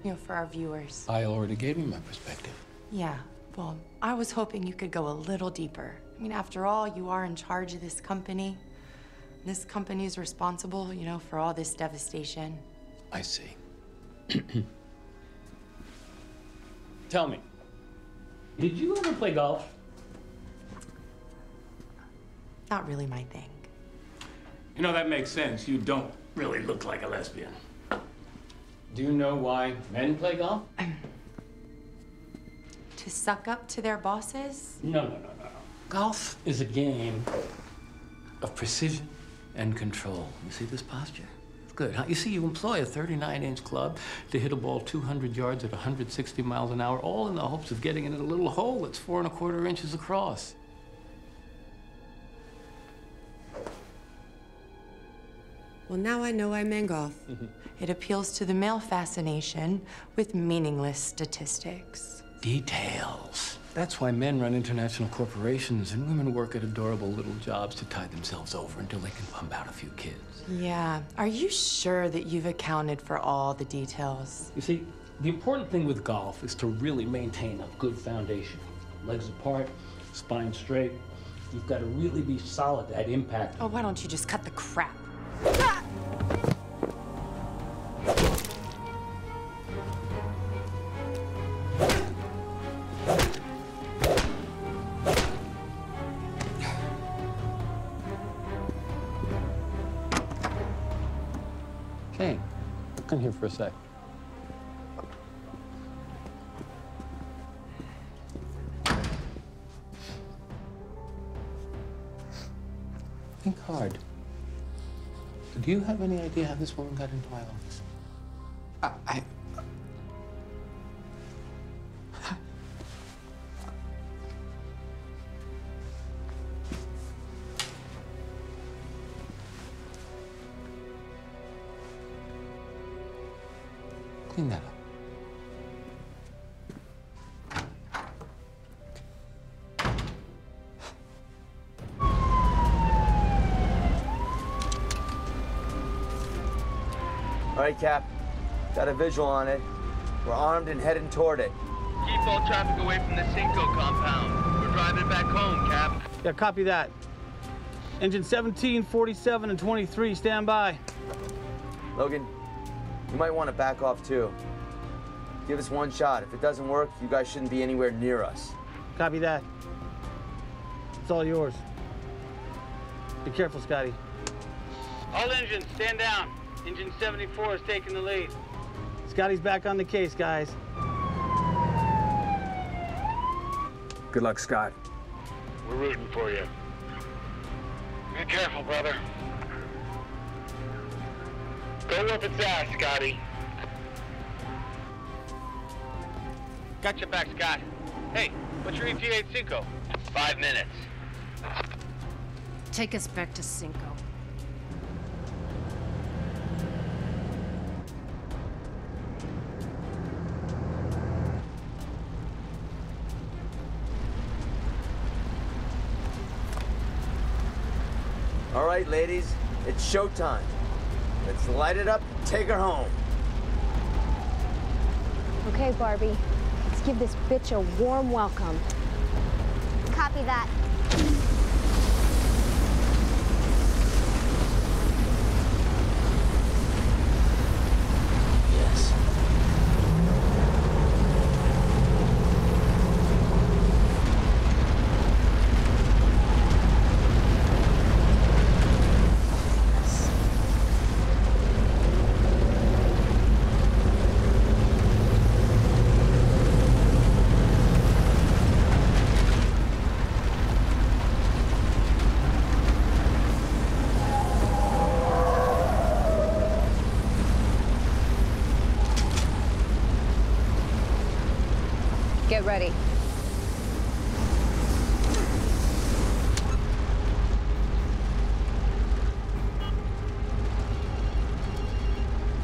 you know, for our viewers. I already gave you my perspective. Yeah, well, I was hoping you could go a little deeper. I mean, after all, you are in charge of this company. This company is responsible, you know, for all this devastation. I see. Tell me, did you ever play golf? Not really my thing. You know, that makes sense. You don't really look like a lesbian. Do you know why men play golf? Um, to suck up to their bosses? No, no, no, no. Golf is a game of precision and control. You see this posture? It's good, huh? You see, you employ a thirty-nine inch club to hit a ball two hundred yards at one hundred sixty miles an hour, all in the hopes of getting into a little hole that's four and a quarter inches across. Well, now I know I'm in golf. It appeals to the male fascination with meaningless statistics. Details. That's why men run international corporations and women work at adorable little jobs to tide themselves over until they can pump out a few kids. Yeah. Are you sure that you've accounted for all the details? You see, the important thing with golf is to really maintain a good foundation. Legs apart, spine straight. You've got to really be solid at impact. Oh, why don't you just cut the crap? Ah! Kane, come here for a sec. Think hard. Do you have any idea how this woman got into my office? I... I... Clean that up. All right, Cap. Got a visual on it. We're armed and heading toward it. Keep all traffic away from the Cinco compound. We're driving back home, Cap. Yeah, copy that. Engine seventeen, forty-seven, and twenty-three, stand by. Logan, you might want to back off, too. Give us one shot. If it doesn't work, you guys shouldn't be anywhere near us. Copy that. It's all yours. Be careful, Scotty. All engines, stand down. Engine seventy-four is taking the lead. Scotty's back on the case, guys. Good luck, Scott. We're rooting for you. Be careful, brother. Go up its ass, Scotty. Got your back, Scott. Hey, what's your E T A Cinco? Five minutes. Take us back to Cinco. All right, ladies, it's showtime. Let's light it up and take her home. Okay, Barbie. Let's give this bitch a warm welcome. Copy that. Get ready.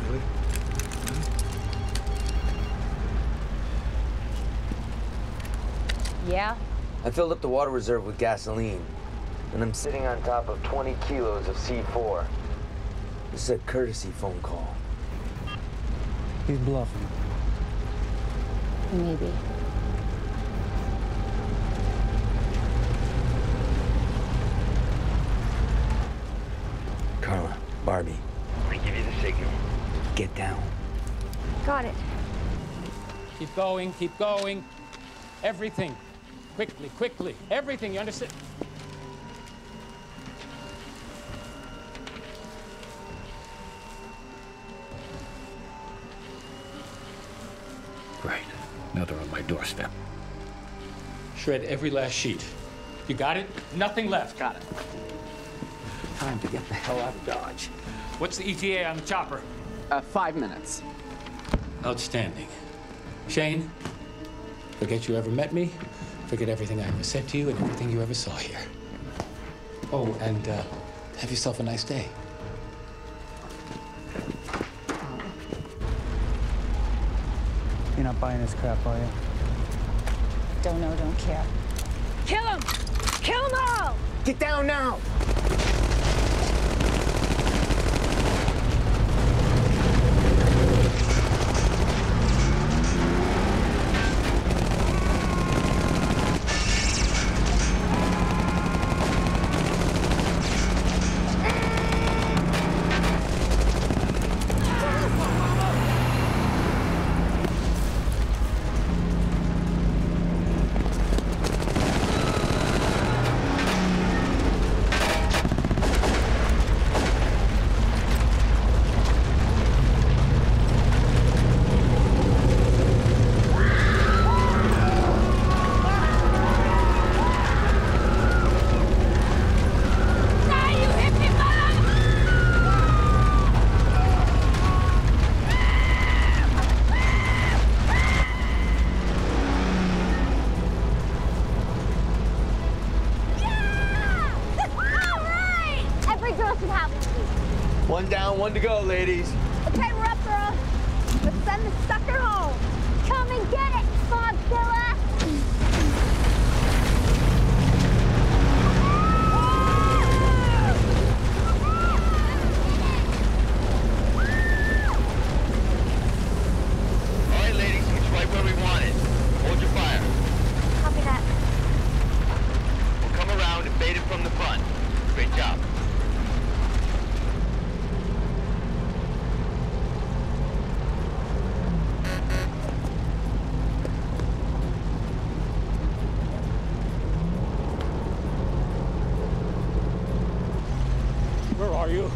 Really? Yeah? I filled up the water reserve with gasoline, and I'm sitting on top of twenty kilos of C four. This is a courtesy phone call. He's bluffing. Maybe. Barbie. I give you the signal. Get down. Got it. Keep going, keep going. Everything. Quickly, quickly. Everything, you understand? Right. Now they're on my doorstep. Shred every last sheet. You got it? Nothing left. Got it. Time to get the hell out of Dodge. What's the E T A on the chopper? Uh, five minutes. Outstanding. Shane, forget you ever met me. Forget everything I ever said to you and everything you ever saw here. Oh, and uh, have yourself a nice day. You're not buying this crap, are you? Don't know, don't care. Kill him! Kill him all! Get down now! One down, one to go, ladies. Okay, we're up, girl. Let's send the sucker home. Come and get it, Bobzilla. All right, ladies, it's right where we want it. Hold your fire. Copy that. We'll come around and bait it from the front. Great job. You.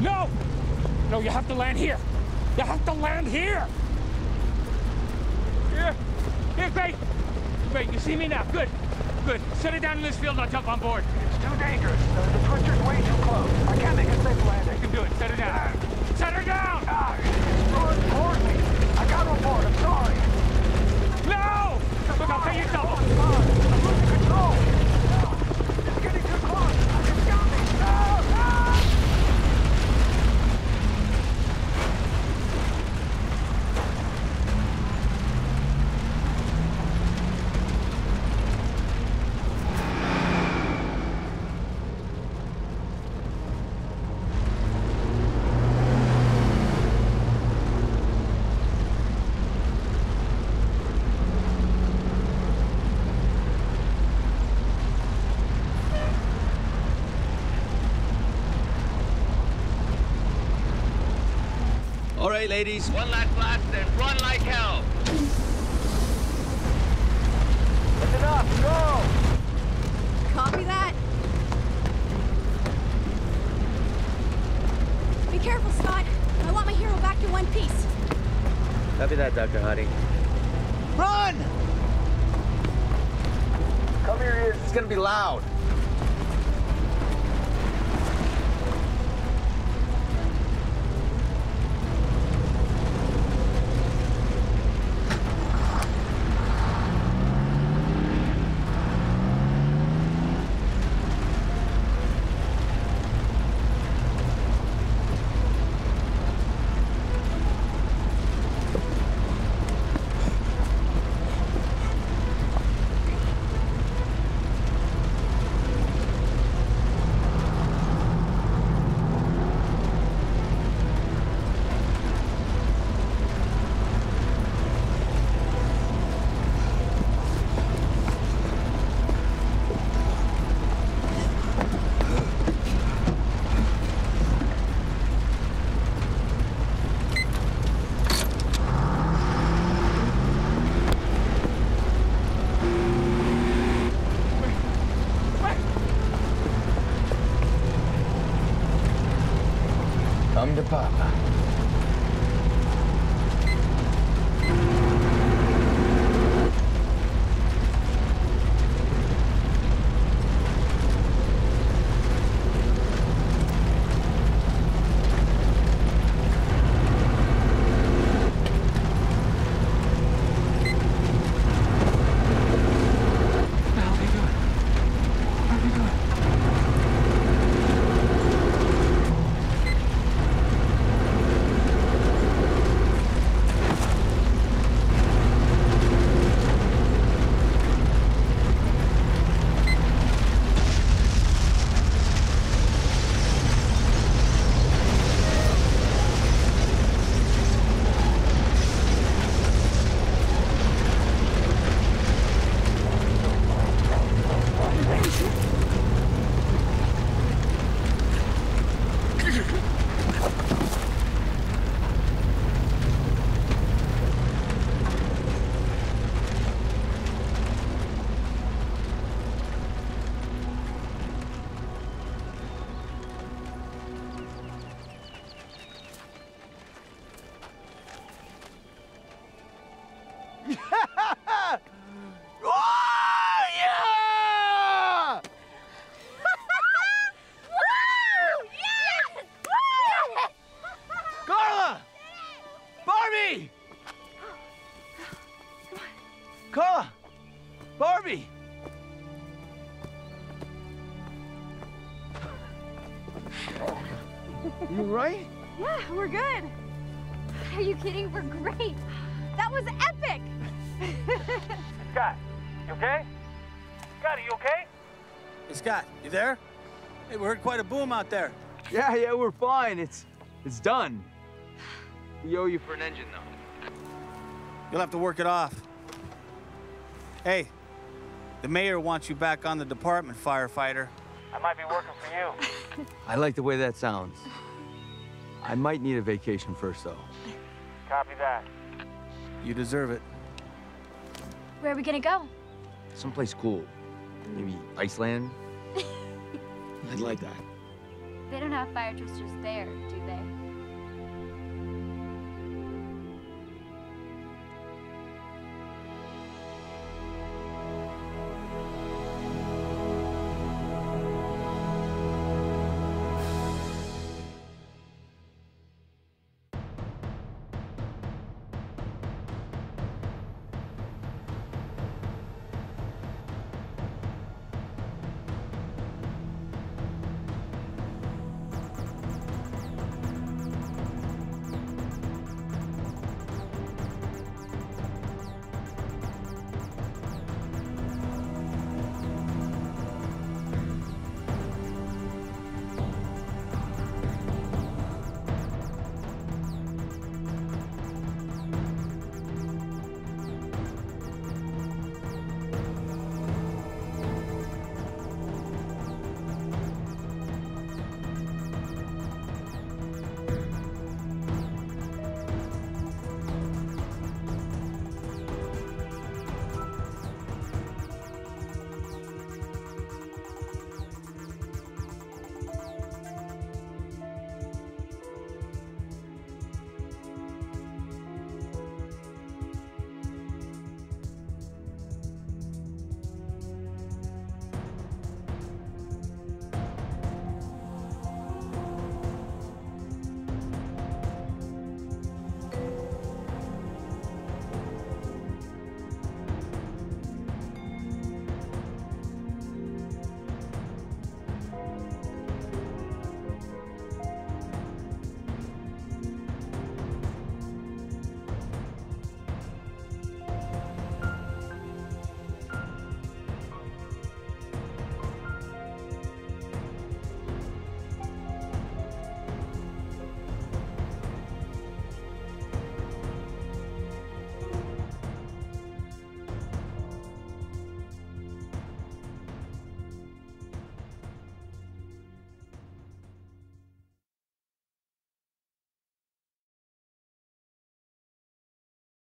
No! No, you have to land here. You have to land here. Here. Here, Clay. Great, you see me now. Good. Good. Set it down in this field, I'll jump on board. It's too dangerous. Uh, the twister's way too close. I can't make a safe landing. I can do it. Set it down. Uh, Set her down! Ah, it's throwing toward me. I got on board. I'm sorry. No! It's Look, I'll pay yourself. Oh, I'm losing control. No. It's getting too close. I can stop me. No! No! Ladies, one like blast and run like hell. That's enough. Go. Copy that. Be careful, Scott. I want my hero back in one piece. Copy that, Doctor Hardy. Run! Cover your ears. It's gonna be loud. Come to Papa. Quite a boom out there. Yeah, yeah, we're fine. It's it's done. We owe you for an engine, though. You'll have to work it off. Hey, the mayor wants you back on the department, firefighter. I might be working for you. I like the way that sounds. I might need a vacation first, though. Copy that. You deserve it. Where are we gonna go? Someplace cool. Maybe Iceland? I'd like that. They don't have fire twisters there, do they?